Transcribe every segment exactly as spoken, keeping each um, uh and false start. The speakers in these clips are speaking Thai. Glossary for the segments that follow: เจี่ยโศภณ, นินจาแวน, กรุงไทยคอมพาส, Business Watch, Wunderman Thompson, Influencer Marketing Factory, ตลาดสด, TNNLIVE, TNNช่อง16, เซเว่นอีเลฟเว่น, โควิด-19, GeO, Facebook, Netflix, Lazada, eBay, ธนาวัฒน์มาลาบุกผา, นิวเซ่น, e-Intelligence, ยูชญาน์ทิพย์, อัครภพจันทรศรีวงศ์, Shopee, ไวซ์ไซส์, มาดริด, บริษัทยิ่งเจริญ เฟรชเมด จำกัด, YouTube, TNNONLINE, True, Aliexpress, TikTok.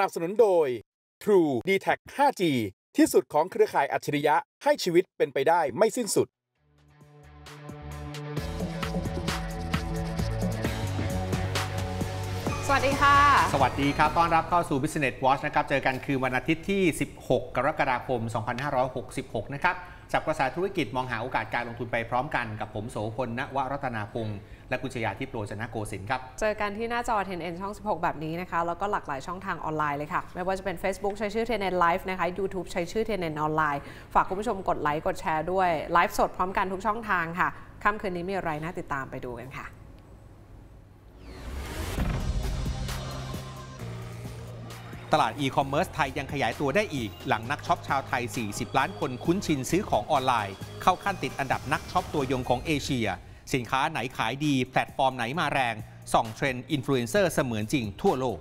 นับสนุนโดย Trueดี แท็ค ห้าจี ที่สุดของเครือข่ายอัจฉริยะให้ชีวิตเป็นไปได้ไม่สิ้นสุดสวัสดีค่ะสวัสดีครับต้อนรับเข้าสู่ Business Watch นะครับเจอกันคือวันอาทิตย์ที่สิบหกกรกฎาคมสองพันห้าร้อยหกสิบหกนะครับจับกระแสธุรกิจมองหาโอกาสการลงทุนไปพร้อมกันกับผมโสพล ณ วรัตนาพงศ์และคุณชยาทิพย์ โรจนโกสินทร์ครับเจอกันที่หน้าจอ ที เอ็น เอ็น ช่อง สิบหก แบบนี้นะคะแล้วก็หลากหลายช่องทางออนไลน์เลยค่ะไม่ว่าจะเป็น Facebook ใช้ชื่อ ที เอ็น เอ็น ไลฟ์ นะคะ YouTube ใช้ชื่อ ที เอ็น เอ็น ออนไลน์ ฝากคุณผู้ชมกดไลค์กดแชร์ด้วยไลฟ์สดพร้อมกันทุกช่องทางค่ะค่ำคืนนี้มีอะไรน่าติดตามไปดูกันค่ะตลาดอีคอมเมิร์ซไทยยังขยายตัวได้อีกหลังนักช็อปชาวไทยสี่สิบล้านคนคุ้นชินซื้อของออนไลน์เข้าขั้นติดอันดับนักช็อปตัวยงของเอเชียสินค้าไหนขายดีแพลตฟอร์มไหนมาแรงส่องเทรนด์อินฟลูเอนเซอร์เสมือนจริงทั่วโลก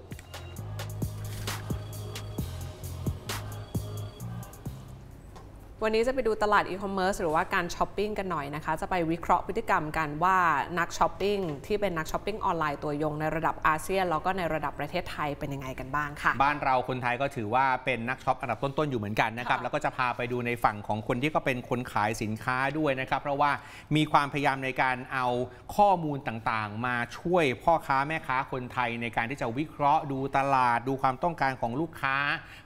วันนี้จะไปดูตลาดอีคอมเมิร์ซหรือว่าการช้อปปิ้งกันหน่อยนะคะจะไปวิเคราะห์พฤติกรรมกันว่านักช้อปปิ้งที่เป็นนักช้อปปิ้งออนไลน์ตัวยงในระดับอาเซียนแล้วก็ในระดับประเทศไทยเป็นยังไงกันบ้างค่ะบ้านเราคนไทยก็ถือว่าเป็นนักช้อปอันดับต้นๆอยู่เหมือนกันนะครับแล้วก็จะพาไปดูในฝั่งของคนที่ก็เป็นคนขายสินค้าด้วยนะครับเพราะว่ามีความพยายามในการเอาข้อมูลต่างๆมาช่วยพ่อค้าแม่ค้าคนไทยในการที่จะวิเคราะห์ดูตลาดดูความต้องการของลูกค้า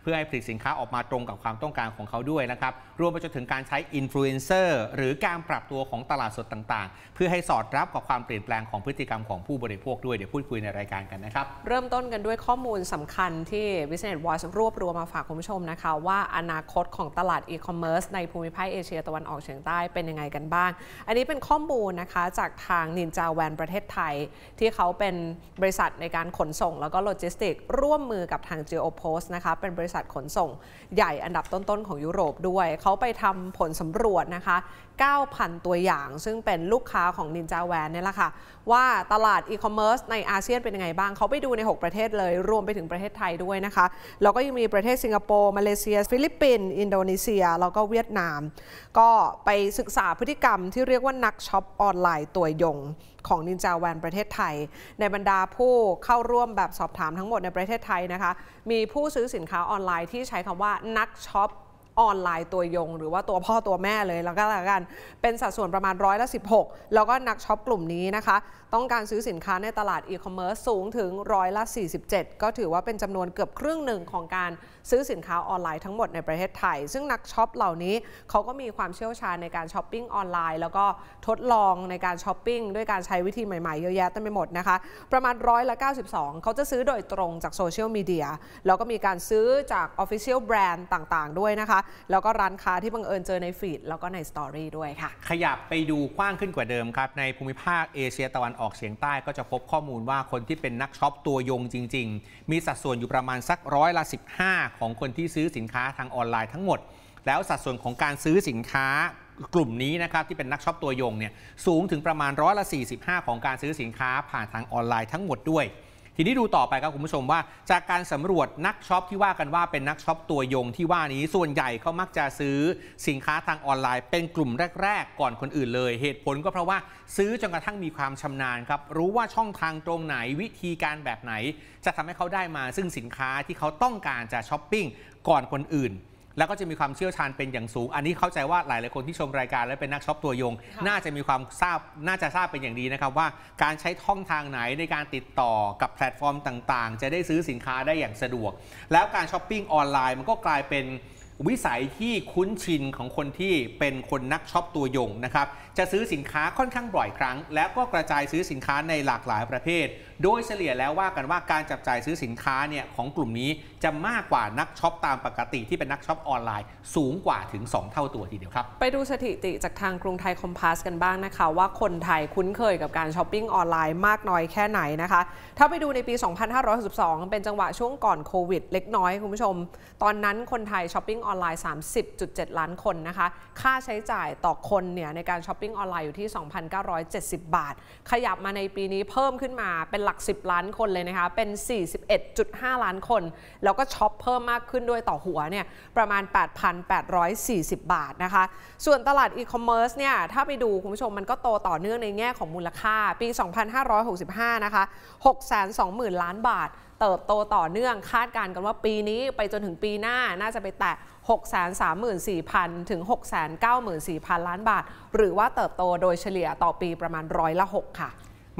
เพื่อให้ผลิตสินค้าออกมาตรงกับความต้องการของเขาด้วยนะครับรวมไปจนถึงการใช้อินฟลูเอนเซอร์หรือการปรับตัวของตลาดสดต่างๆเพื่อให้สอดรับกับความเปลี่ยนแปลงของพฤติกรรมของผู้บริโภคด้วยเดี๋ยวพูดคุยในรายการกันนะครับเริ่มต้นกันด้วยข้อมูลสำคัญที่ Business Watch รวบรวมมาฝากคุณผู้ชมนะคะว่าอนาคตของตลาดอีคอมเมิร์ซในภูมิภาคเอเชียตะวันออกเฉียงใต้เป็นยังไงกันบ้างอันนี้เป็นข้อมูลนะคะจากทางนินจาแวนประเทศไทยที่เขาเป็นบริษัทในการขนส่งแล้วก็โลจิสติกร่วมมือกับทาง GeO นะคะเป็นบริษัทขนส่งใหญ่อันดับต้นๆของยุโรปด้วยเขาไปทำผลสำรวจนะคะ เก้าพัน ตัวอย่างซึ่งเป็นลูกค้าของนินจาแวนเนี่ยแหละค่ะว่าตลาดอีคอมเมิร์ซในอาเซียนเป็นยังไงบ้างเขาไปดูในหกประเทศเลยรวมไปถึงประเทศไทยด้วยนะคะแล้วก็ยังมีประเทศสิงคโปร์มาเลเซียฟิลิปปินส์อินโดนีเซียแล้วก็เวียดนามก็ไปศึกษาพฤติกรรมที่เรียกว่านักช็อปออนไลน์ตัวยงของนินจาแวนประเทศไทยในบรรดาผู้เข้าร่วมแบบสอบถามทั้งหมดในประเทศไทยนะคะมีผู้ซื้อสินค้าออนไลน์ที่ใช้คำว่านักช็อปออนไลน์ตัวยงหรือว่าตัวพ่อตัวแม่เลยแล้วก็แล้วกันเป็นสัดส่วนประมาณร้อยละสิบหกแล้วก็นักช็อปกลุ่มนี้นะคะต้องการซื้อสินค้าในตลาดอีคอมเมิร์ซสูงถึงร้อยละสี่สิบเจ็ดก็ถือว่าเป็นจำนวนเกือบครึ่งหนึ่งของการซื้อสินค้าออนไลน์ทั้งหมดในประเทศไทยซึ่งนักช็อปเหล่านี้เขาก็มีความเชี่ยวชาญในการช้อปปิ้งออนไลน์แล้วก็ทดลองในการช้อปปิ้งด้วยการใช้วิธีใหม่ๆเยอะแยะเต็มไปหมดนะคะประมาณร้อยละเก้าสิบสองเขาจะซื้อโดยตรงจากโซเชียลมีเดียแล้วก็มีการซื้อจาก Official Brand ต่างๆด้วยนะคะแล้วก็ร้านค้าที่บังเอิญเจอในฟีดแล้วก็ในสตอรี่ด้วยค่ะขยับไปดูกว้างขึ้นกว่าเดิมครับในภูมิภาคเอเชียตะวันออกเฉียงใต้ก็จะพบข้อมูลว่าคนที่เป็นนักช็อปตัวยงจริงๆมีสัดส่วนอยู่ประมาณสักร้อยละสิบห้าของคนที่ซื้อสินค้าทางออนไลน์ทั้งหมดแล้วสัดส่วนของการซื้อสินค้ากลุ่มนี้นะครับที่เป็นนักช็อปตัวยงเนี่ยสูงถึงประมาณร้อยละสี่สิบห้าของการซื้อสินค้าผ่านทางออนไลน์ทั้งหมดด้วยทีนี้ดูต่อไปครับคุณผู้ชมว่าจากการสำรวจนักช็อปที่ว่ากันว่าเป็นนักช็อปตัวยงที่ว่านี้ส่วนใหญ่เขามักจะซื้อสินค้าทางออนไลน์เป็นกลุ่มแรกๆก่อนคนอื่นเลยเหตุผลก็เพราะว่าซื้อจนกระทั่งมีความชำนาญครับรู้ว่าช่องทางตรงไหนวิธีการแบบไหนจะทำให้เขาได้มาซึ่งสินค้าที่เขาต้องการจะช้อปปิ้งก่อนคนอื่นแล้วก็จะมีความเชี่ยวชาญเป็นอย่างสูงอันนี้เข้าใจว่าหลายหลายคนที่ชมรายการและเป็นนักช็อปตัวยงน่าจะมีความทราบน่าจะทราบเป็นอย่างดีนะครับว่าการใช้ช่องทางไหนในการติดต่อกับแพลตฟอร์มต่างๆจะได้ซื้อสินค้าได้อย่างสะดวกแล้วการช้อปปิ้งออนไลน์มันก็กลายเป็นวิสัยที่คุ้นชินของคนที่เป็นคนนักช็อปตัวยงนะครับจะซื้อสินค้าค่อนข้างบ่อยครั้งแล้วก็กระจายซื้อสินค้าในหลากหลายประเภทโดยเฉลี่ยแล้วว่ากันว่าการจับจ่ายซื้อสินค้าเนี่ยของกลุ่มนี้จะมากกว่านักช็อปตามปกติที่เป็นนักช็อปออนไลน์สูงกว่าถึงสองเท่าตัวทีเดียวครับไปดูสถิติจากทางกรุงไทยคอมพาสกันบ้างนะคะว่าคนไทยคุ้นเคยกับการช้อปปิ้งออนไลน์มากน้อยแค่ไหนนะคะถ้าไปดูในปีสองพันห้าร้อยหกสิบสองเป็นจังหวะช่วงก่อนโควิดเล็กน้อยคุณผู้ชมตอนนั้นคนไทยช้อปปิ้งออนไลน์ สามสิบจุดเจ็ด ล้านคนนะคะค่าใช้จ่ายต่อคนเนี่ยในการช้อปปิ้งออนไลน์อยู่ที่ สองพันเก้าร้อยเจ็ดสิบ บาทขยับมาในปีนี้เพิ่มขึ้นมาเป็น ลักสิบล้านคนเลยนะคะเป็น สี่สิบเอ็ดจุดห้า ล้านคนแล้วก็ช็อปเพิ่มมากขึ้นด้วยต่อหัวเนี่ยประมาณ แปดพันแปดร้อยสี่สิบ บาทนะคะส่วนตลาดอีคอมเมิร์ซเนี่ยถ้าไปดูคุณผู้ชมมันก็โตต่อเนื่องในแง่ของมูลค่าปี สองพันห้าร้อยหกสิบห้า นะคะ หกแสนสองหมื่น ล้านบาทเติบโตต่อเนื่องคาดการณ์กันว่าปีนี้ไปจนถึงปีหน้าน่าจะไปแตะ หกแสนสามหมื่นสี่พัน ถึง หกแสนเก้าหมื่นสี่พัน ล้านบาทหรือว่าเติบโตโดยเฉลี่ยต่อปีประมาณร้อยละ หก ค่ะ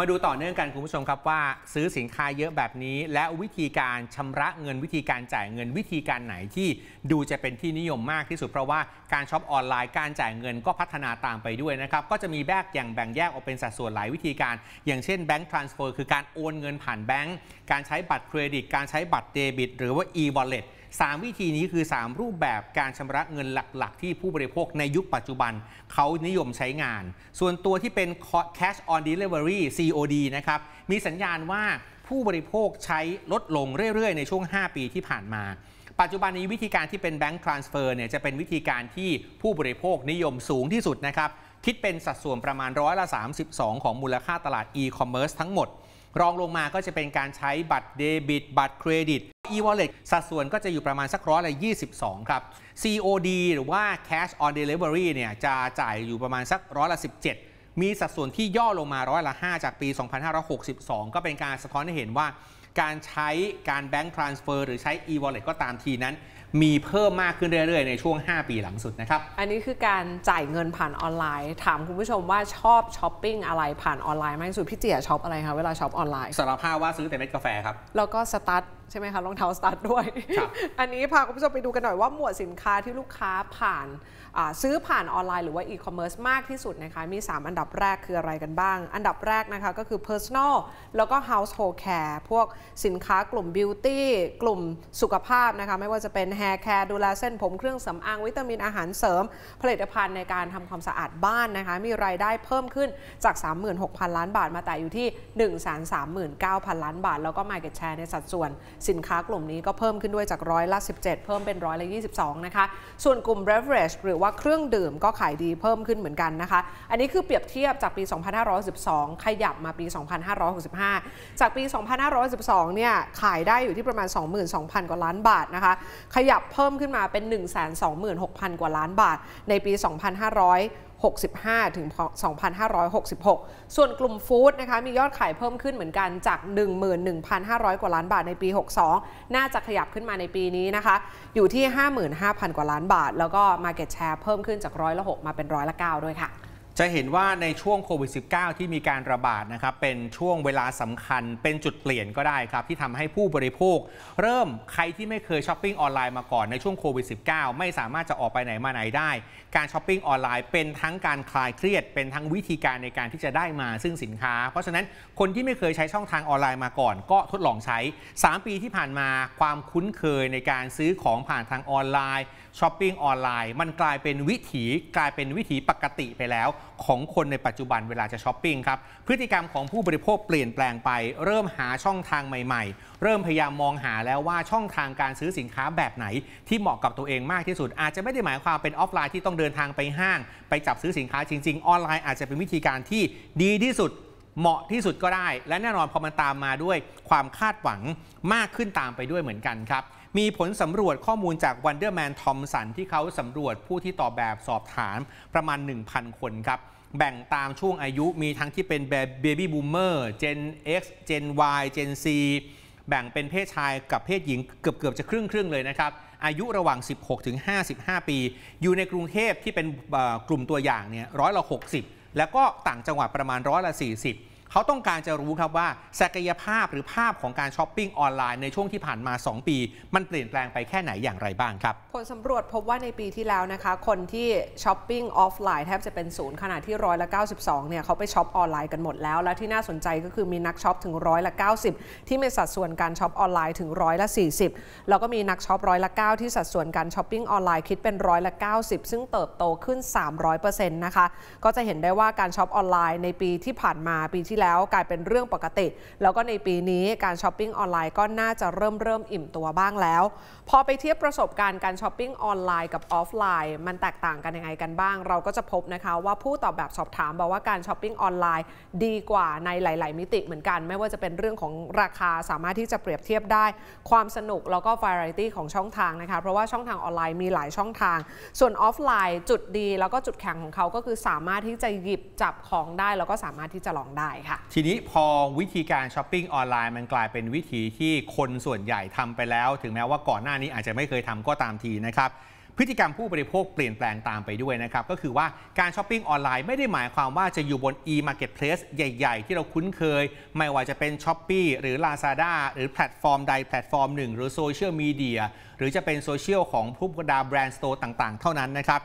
มาดูต่อเนื่องกันคุณผู้ชมครับว่าซื้อสินค้าเยอะแบบนี้และวิธีการชำระเงินวิธีการจ่ายเงินวิธีการไหนที่ดูจะเป็นที่นิยมมากที่สุดเพราะว่าการช็อปออนไลน์การจ่ายเงินก็พัฒนาตามไปด้วยนะครับก็จะมีแบกอย่างแบ่งแยกออกเป็นสัดส่วนหลายวิธีการอย่างเช่นแบงก์ทรานสเฟอร์คือการโอนเงินผ่านแบงก์การใช้บัตรเครดิตการใช้บัตรเดบิตหรือว่า e-walletสาม วิธีนี้คือสามรูปแบบการชำระเงินหลักๆที่ผู้บริโภคในยุคปัจจุบันเขานิยมใช้งานส่วนตัวที่เป็น Cash on Delivery ซี โอ ดี นะครับมีสัญญาณว่าผู้บริโภคใช้ลดลงเรื่อยๆในช่วงห้าปีที่ผ่านมาปัจจุบันนี้วิธีการที่เป็น Bank Transfer เนี่ยจะเป็นวิธีการที่ผู้บริโภคนิยมสูงที่สุดนะครับคิดเป็นสัดส่วนประมาณร้อยละสามสิบสองของมูลค่าตลาด e-commerce ทั้งหมดรองลงมาก็จะเป็นการใช้บัตรเดบิตบัตรเครดิต e-wallet สัดส่วนก็จะอยู่ประมาณสักร้อยละยี่สิบสองครับ ซี โอ ดี หรือว่า Cash on Delivery เนี่ยจะจ่ายอยู่ประมาณสักร้อยละสิบเจ็ดมีสัดส่วนที่ย่อลงมาร้อยละห้าจากปีสองพันห้าร้อยหกสิบสองก็เป็นการสะท้อนให้เห็นว่าการใช้การแบงก์ทรานสเฟอร์หรือใช้ e-wallet ก็ตามทีนั้นมีเพิ่มมากขึ้นเรื่อยๆในช่วงห้าปีหลังสุดนะครับอันนี้คือการจ่ายเงินผ่านออนไลน์ถามคุณผู้ชมว่าชอบช้อปปิ้งอะไรผ่านออนไลน์มากที่สุดพี่เจี๋ยช้อปอะไรคะเวลาช้อปออนไลน์สารภาพว่าซื้อแต่เม็ดกาแฟครับแล้วก็สตั๊ดใช่ไหมคะรองเท้าสตั๊ดด้วย อันนี้พาคุณผู้ชมไปดูกันหน่อยว่าหมวดสินค้าที่ลูกค้าผ่านซื้อผ่านออนไลน์หรือว่าอีคอมเมิร์ซมากที่สุดนะคะมีสามอันดับแรกคืออะไรกันบ้างอันดับแรกนะคะก็คือ Personal แล้วก็ Household Care พวกสินค้ากลุ่ม Beauty กลุ่มสุขภาพนะคะไม่ว่าจะเป็น Hair Care ดูแลเส้นผมเครื่องสำอางวิตามินอาหารเสริมผลิตภัณฑ์ในการทำความสะอาดบ้านนะคะมีรายได้เพิ่มขึ้นจาก สามหมื่นหกพัน ล้านบาทมาแต่อยู่ที่ หนึ่งแสนสามหมื่นเก้าพัน ล้านบาทแล้วก็ Market Share ในสัดส่วนสินค้ากลุ่มนี้ก็เพิ่มขึ้นด้วยจากร้อยละสิบเจ็ดเพิ่มเป็นร้อยละยี่สิบสองนะคะส่วนกลุ่ม Beverage หรือว่าเครื่องดื่มก็ขายดีเพิ่มขึ้นเหมือนกันนะคะอันนี้คือเปรียบเทียบจากปีสองพันห้าร้อยสิบสองขยับมาปีสองพันห้าร้อยหกสิบห้าจากปีสองพันห้าร้อยสิบสองเนี่ยขายได้อยู่ที่ประมาณ สองหมื่นสองพัน กว่าล้านบาทนะคะขยับเพิ่มขึ้นมาเป็น หนึ่งแสนสองหมื่นหกพัน กว่าล้านบาทในปีสองพันห้าร้อยหกสิบห้า ถึง สองพันห้าร้อยหกสิบหก ส่วนกลุ่มฟู้ดนะคะมียอดขายเพิ่มขึ้นเหมือนกันจาก หนึ่งหมื่นหนึ่งพันห้าร้อย กว่าล้านบาทในปีหกสิบสองน่าจะขยับขึ้นมาในปีนี้นะคะอยู่ที่ ห้าหมื่นห้าพัน กว่าล้านบาทแล้วก็ Market Share เพิ่มขึ้นจากร้อยละหกมาเป็นร้อยละเก้าด้วยค่ะจะเห็นว่าในช่วงโควิด สิบเก้า ที่มีการระบาดนะครับเป็นช่วงเวลาสำคัญเป็นจุดเปลี่ยนก็ได้ครับที่ทำให้ผู้บริโภคเริ่มใครที่ไม่เคยช้อปปิ้งออนไลน์มาก่อนในช่วงโควิด สิบเก้า ไม่สามารถจะออกไปไหนมาไหนได้การช้อปปิ้งออนไลน์เป็นทั้งการคลายเครียดเป็นทั้งวิธีการในการที่จะได้มาซึ่งสินค้าเพราะฉะนั้นคนที่ไม่เคยใช้ช่องทางออนไลน์มาก่อนก็ทดลองใช้สามปีที่ผ่านมาความคุ้นเคยในการซื้อของผ่านทางออนไลน์ช้อปปิ้งออนไลน์มันกลายเป็นวิถีกลายเป็นวิถีปกติไปแล้วของคนในปัจจุบันเวลาจะช้อปปิ้งครับพฤติกรรมของผู้บริโภคเปลี่ยนแปลงไปเริ่มหาช่องทางใหม่ๆเริ่มพยายามมองหาแล้วว่าช่องทางการซื้อสินค้าแบบไหนที่เหมาะกับตัวเองมากที่สุดอาจจะไม่ได้หมายความเป็นออฟไลน์ที่ต้องเดินทางไปห้างไปจับซื้อสินค้าจริงๆออนไลน์อาจจะเป็นวิธีการที่ดีที่สุดเหมาะที่สุดก็ได้และแน่นอนพอมันตามมาด้วยความคาดหวังมากขึ้นตามไปด้วยเหมือนกันครับมีผลสำรวจข้อมูลจาก Wunderman Thompson ที่เขาสำรวจผู้ที่ตอบแบบสอบถามประมาณ หนึ่งพัน คนครับแบ่งตามช่วงอายุมีทั้งที่เป็นเบบี้บูมเมอร์ Gen X Gen Y Gen Z แบ่งเป็นเพศชายกับเพศหญิงเกือบๆจะครึ่งๆเลยนะครับอายุระหว่าง สิบหกถึงห้าสิบห้า ปีอยู่ในกรุงเทพที่เป็นกลุ่มตัวอย่างเนี่ยร้อยละหกสิบแล้วก็ต่างจังหวัดประมาณร้อยละสี่สิบเขาต้องการจะรู้ครับว่าศักยภาพหรือภาพของการช้อปปิ้งออนไลน์ในช่วงที่ผ่านมาสองปีมันเปลี่ยนแปลงไปแค่ไหนอย่างไรบ้างครับผลสำรวจพบว่าในปีที่แล้วนะคะคนที่ช้อปปิ้งออฟไลน์แทบจะเป็นศูนย์ขณะที่ร้อยละเก้าสิบสองเนี่ยเขาไปช้อปออนไลน์กันหมดแล้วและที่น่าสนใจก็คือมีนักช้อปถึงร้อยละเก้าสิบที่มีสัดส่วนการช้อปออนไลน์ถึงร้อยละสี่สิบแล้วก็มีนักช้อปร้อยละเก้าที่สัดส่วนการช้อปปิ้งออนไลน์คิดเป็นร้อยละเก้าสิบซึ่งเติบโตขึ้น สามร้อยเปอร์เซ็นต์ นะคะก็จะเห็นได้ว่าการช้อปออนไลน์ในปีที่ผ่านมาปีที่ แล้วกลายเป็นเรื่องปกติแล้วก็ในปีนี้การช้อปปิ้งออนไลน์ก็น่าจะเริ่มเริ่มอิ่มตัวบ้างแล้วพอไปเทียบประสบการณ์การช้อปปิ้งออนไลน์กับออฟไลน์มันแตกต่างกันยังไงกันบ้างเราก็จะพบนะคะว่าผู้ตอบแบบสอบถามบอกว่าการช้อปปิ้งออนไลน์ดีกว่าในหลายๆมิติเหมือนกันไม่ว่าจะเป็นเรื่องของราคาสามารถที่จะเปรียบเทียบได้ความสนุกแล้วก็วาไรตี้ของช่องทางนะคะเพราะว่าช่องทางออนไลน์มีหลายช่องทางส่วนออฟไลน์จุดดีแล้วก็จุดแข็งของเขาก็คือสามารถที่จะหยิบจับของได้แล้วก็สามารถที่จะลองได้ค่ะทีนี้พอวิธีการช้อปปิ้งออนไลน์มันกลายเป็นวิธีที่คนส่วนใหญ่ทำไปแล้วถึงแม้ว่าก่อนหน้านี้อาจจะไม่เคยทำก็ตามทีนะครับพฤติกรรมผู้บริโภคเปลี่ยนแปลงตามไปด้วยนะครับก็คือว่าการช้อปปิ้งออนไลน์ไม่ได้หมายความว่าจะอยู่บน e-marketplace ใหญ่ๆที่เราคุ้นเคยไม่ว่าจะเป็น Shopee หรือ Lazada หรือแพลตฟอร์มใดแพลตฟอร์มหนึ่งหรือโซเชียลมีเดียหรือจะเป็นโซเชียลของผู้บรรดาแบรนด์สโตร์ต่างๆเท่านั้นนะครับ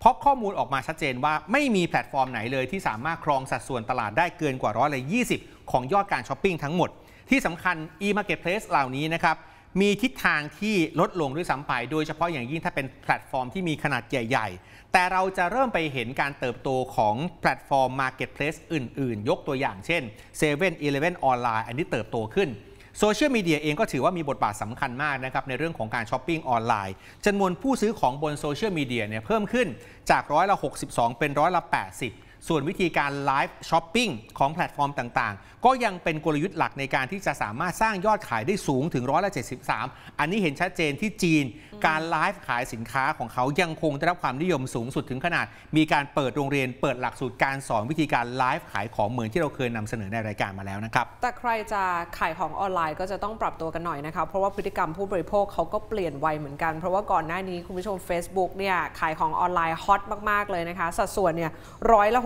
เพราะข้อมูลออกมาชัดเจนว่าไม่มีแพลตฟอร์มไหนเลยที่สามารถครองสัดส่วนตลาดได้เกินกว่าร้อยละยี่สิบของยอดการช้อปปิ้งทั้งหมดที่สำคัญ e-marketplace เหล่านี้นะครับมีทิศทางที่ลดลงด้วยซ้ำไปโดยเฉพาะอย่างยิ่งถ้าเป็นแพลตฟอร์มที่มีขนาดใหญ่ๆแต่เราจะเริ่มไปเห็นการเติบโตของแพลตฟอร์ม Marketplace อื่นๆยกตัวอย่างเช่น เซเว่นอีเลฟเว่น Online อันนี้เติบโตขึ้นโซเชียลมีเดียเองก็ถือว่ามีบทบาทสำคัญมากนะครับในเรื่องของการช้อปปิ้งออนไลน์จำนวนผู้ซื้อของบนโซเชียลมีเดียเนี่ยเพิ่มขึ้นจากร้อยละหกสิบสองเป็นร้อยละแปดสิบส่วนวิธีการไลฟ์ช้อปปิ้งของแพลตฟอร์มต่างๆก็ยังเป็นกลยุทธ์หลักในการที่จะสามารถสร้างยอดขายได้สูงถึงร้อยละเจ็ดสิบสามอันนี้เห็นชัดเจนที่จีนการไลฟ์ขายสินค้าของเขายังคงได้รับความนิยมสูงสุดถึงขนาดมีการเปิดโรงเรียนเปิดหลักสูตรการสอนวิธีการไลฟ์ขายของเหมือนที่เราเคยนำเสนอในรายการมาแล้วนะครับแต่ใครจะขายของออนไลน์ก็จะต้องปรับตัวกันหน่อยนะคะเพราะว่าพฤติกรรมผู้บริโภคเขาก็เปลี่ยนไวเหมือนกันเพราะว่าก่อนหน้านี้คุณผู้ชม Facebook เนี่ยขายของออนไลน์ฮอตมากๆเลยนะคะสัดส่วนเนี่ยร้อยละ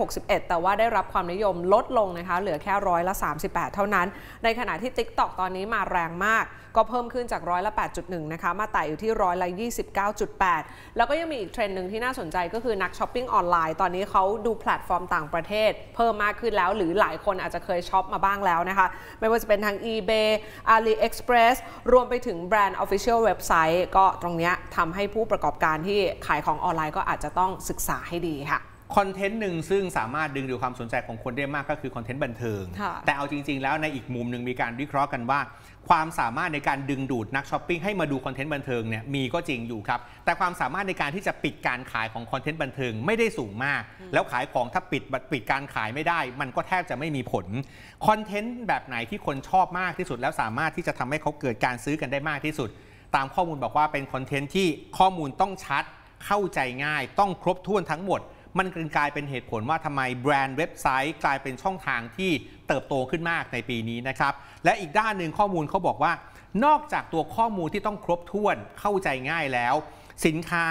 แต่ว่าได้รับความนิยมลดลงนะคะเหลือแค่ร้อยละสามสิบแปดเท่านั้นในขณะที่ TikTok ตอนนี้มาแรงมากก็เพิ่มขึ้นจากร้อยละ แปดจุดหนึ่ง นะคะมาไต่อยู่ที่ร้อยละ ยี่สิบเก้าจุดแปด แล้วก็ยังมีอีกเทรนด์หนึ่งที่น่าสนใจก็คือนักช้อปปิ้งออนไลน์ตอนนี้เขาดูแพลตฟอร์มต่างประเทศเพิ่มมากขึ้นแล้วหรือหลายคนอาจจะเคยช็อปมาบ้างแล้วนะคะไม่ว่าจะเป็นทาง eBay Aliexpress รวมไปถึงแบรนด์ Official Website ก็ตรงนี้ทำให้ผู้ประกอบการที่ขายของออนไลน์ก็อาจจะต้องศึกษาให้ดีค่ะคอนเทนต์หนึ่งซึ่งสามารถดึงดูดความสนใจของคนได้มากก็คือคอนเทนต์บันเทิงแต่เอาจริงๆแล้วในอีกมุมหนึ่งมีการวิเคราะห์กันว่าความสามารถในการดึงดูดนักช้อปปิ้งให้มาดูคอนเทนต์บันเทิงเนี่ยมีก็จริงอยู่ครับแต่ความสามารถในการที่จะปิดการขายของคอนเทนต์บันเทิงไม่ได้สูงมากแล้วขายของถ้าปิดปิดการขายไม่ได้มันก็แทบจะไม่มีผลคอนเทนต์แบบไหนที่คนชอบมากที่สุดแล้วสามารถที่จะทำให้เขาเกิดการซื้อกันได้มากที่สุดตามข้อมูลบอกว่าเป็นคอนเทนต์ที่ข้อมูลต้องชัดเข้าใจง่ายต้องครบถ้วนทั้งหมดมันกลายเป็นเหตุผลว่าทำไมแบรนด์เว็บไซต์กลายเป็นช่องทางที่เติบโตขึ้นมากในปีนี้นะครับและอีกด้านหนึ่งข้อมูลเขาบอกว่านอกจากตัวข้อมูลที่ต้องครบถ้วนเข้าใจง่ายแล้วสินค้าน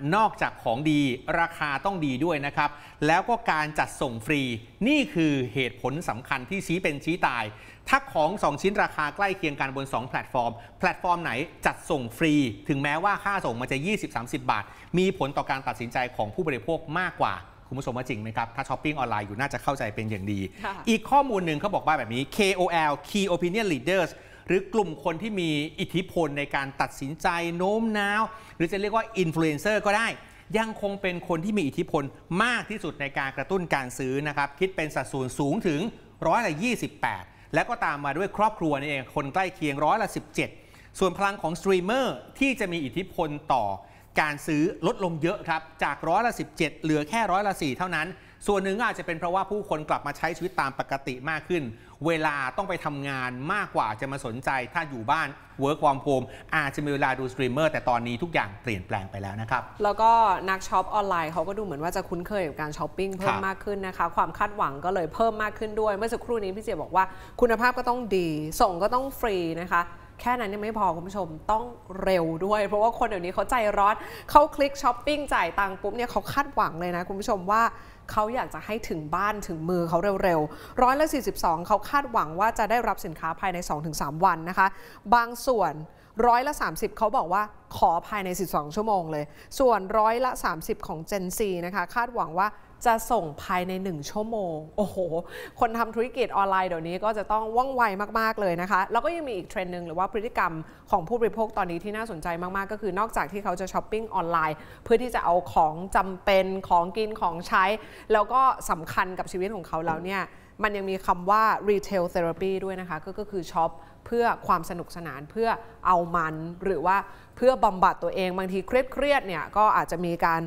อกจากของดีราคาต้องดีด้วยนะครับแล้วก็การจัดส่งฟรีนี่คือเหตุผลสำคัญที่ชี้เป็นชี้ตายถ้าของสองชิ้นราคาใกล้เคียงกันบนสองแพลตฟอร์มแพลตฟอร์มไหนจัดส่งฟรีถึงแม้ว่าค่าส่งมันจะ ยี่สิบถึงสามสิบบาทมีผลต่อการตัดสินใจของผู้บริโภคมากกว่าคุณผู้ชมว่าจริงไหมครับถ้าช้อปปิ้งออนไลน์อยู่น่าจะเข้าใจเป็นอย่างดีอีกข้อมูลหนึ่งเขาบอกว่าแบบนี้ เค โอ แอล Key Opinion Leadersหรือกลุ่มคนที่มีอิทธิพลในการตัดสินใจโน้มน้าวหรือจะเรียกว่าอินฟลูเอนเซอร์ก็ได้ยังคงเป็นคนที่มีอิทธิพลมากที่สุดในการกระตุ้นการซื้อนะครับคิดเป็นสัดส่วนสูงถึงร้อยละยี่สิบแปดและก็ตามมาด้วยครอบครัวนี่เองคนใกล้เคียงร้อยละสิบเจ็ดส่วนพลังของสตรีมเมอร์ที่จะมีอิทธิพลต่อการซื้อลดลงเยอะครับจากร้อยละสิบเจ็ดเหลือแค่ร้อยละสี่เท่านั้นส่วนหนึ่งอาจจะเป็นเพราะว่าผู้คนกลับมาใช้ชีวิตตามปกติมากขึ้นเวลาต้องไปทำงานมากกว่าจะมาสนใจถ้าอยู่บ้าน work from home อาจจะมีเวลาดูสตรีมเมอร์แต่ตอนนี้ทุกอย่างเปลี่ยนแปลงไปแล้วนะครับแล้วก็นักช็อปออนไลน์เขาก็ดูเหมือนว่าจะคุ้นเคยกับการช้อปปิ้งเพิ่มมากขึ้นนะคะความคาดหวังก็เลยเพิ่มมากขึ้นด้วยเมื่อสักครู่นี้พี่เจบอกว่าคุณภาพก็ต้องดีส่งก็ต้องฟรีนะคะแค่นั้นยังไม่พอคุณผู้ชมต้องเร็วด้วยเพราะว่าคนเดี๋ยวนี้เขาใจร้อนเขาคลิกช้อปปิ้งจ่ายตังปุ๊บเนี่ยเขาคาดหวังเลยนะคุณผู้ชมว่าเขาอยากจะให้ถึงบ้านถึงมือเขาเร็วๆร้อยละสี่สิบสองเขาคาดหวังว่าจะได้รับสินค้าภายใน สองถึงสาม วันนะคะบางส่วนร้อยละสามสิบเขาบอกว่าขอภายในสิบสองชั่วโมงเลยส่วนร้อยละสามสิบของ Gen Z นะคะคาดหวังว่าจะส่งภายในหนึ่งชั่วโมงโอ้โหคนทำธุรกิจออนไลน์เดี๋ยวนี้ก็จะต้องว่องไวมากๆเลยนะคะแล้วก็ยังมีอีกเทรนด์หนึ่งหรือว่าพฤติกรรมของผู้บริโภคตอนนี้ที่น่าสนใจมากๆก็คือนอกจากที่เขาจะช้อปปิ้งออนไลน์เพื่อที่จะเอาของจำเป็นของกินของใช้แล้วก็สำคัญกับชีวิตของเขาแล้วเนี่ย มันยังมีคำว่า retail therapy ด้วยนะคะก็คือช็อปเพื่อความสนุกสนานเพื่อเอามันหรือว่าเพื่อบำบัดตัวเองบางทีเครียดๆเนี่ยก็อาจจะมีการ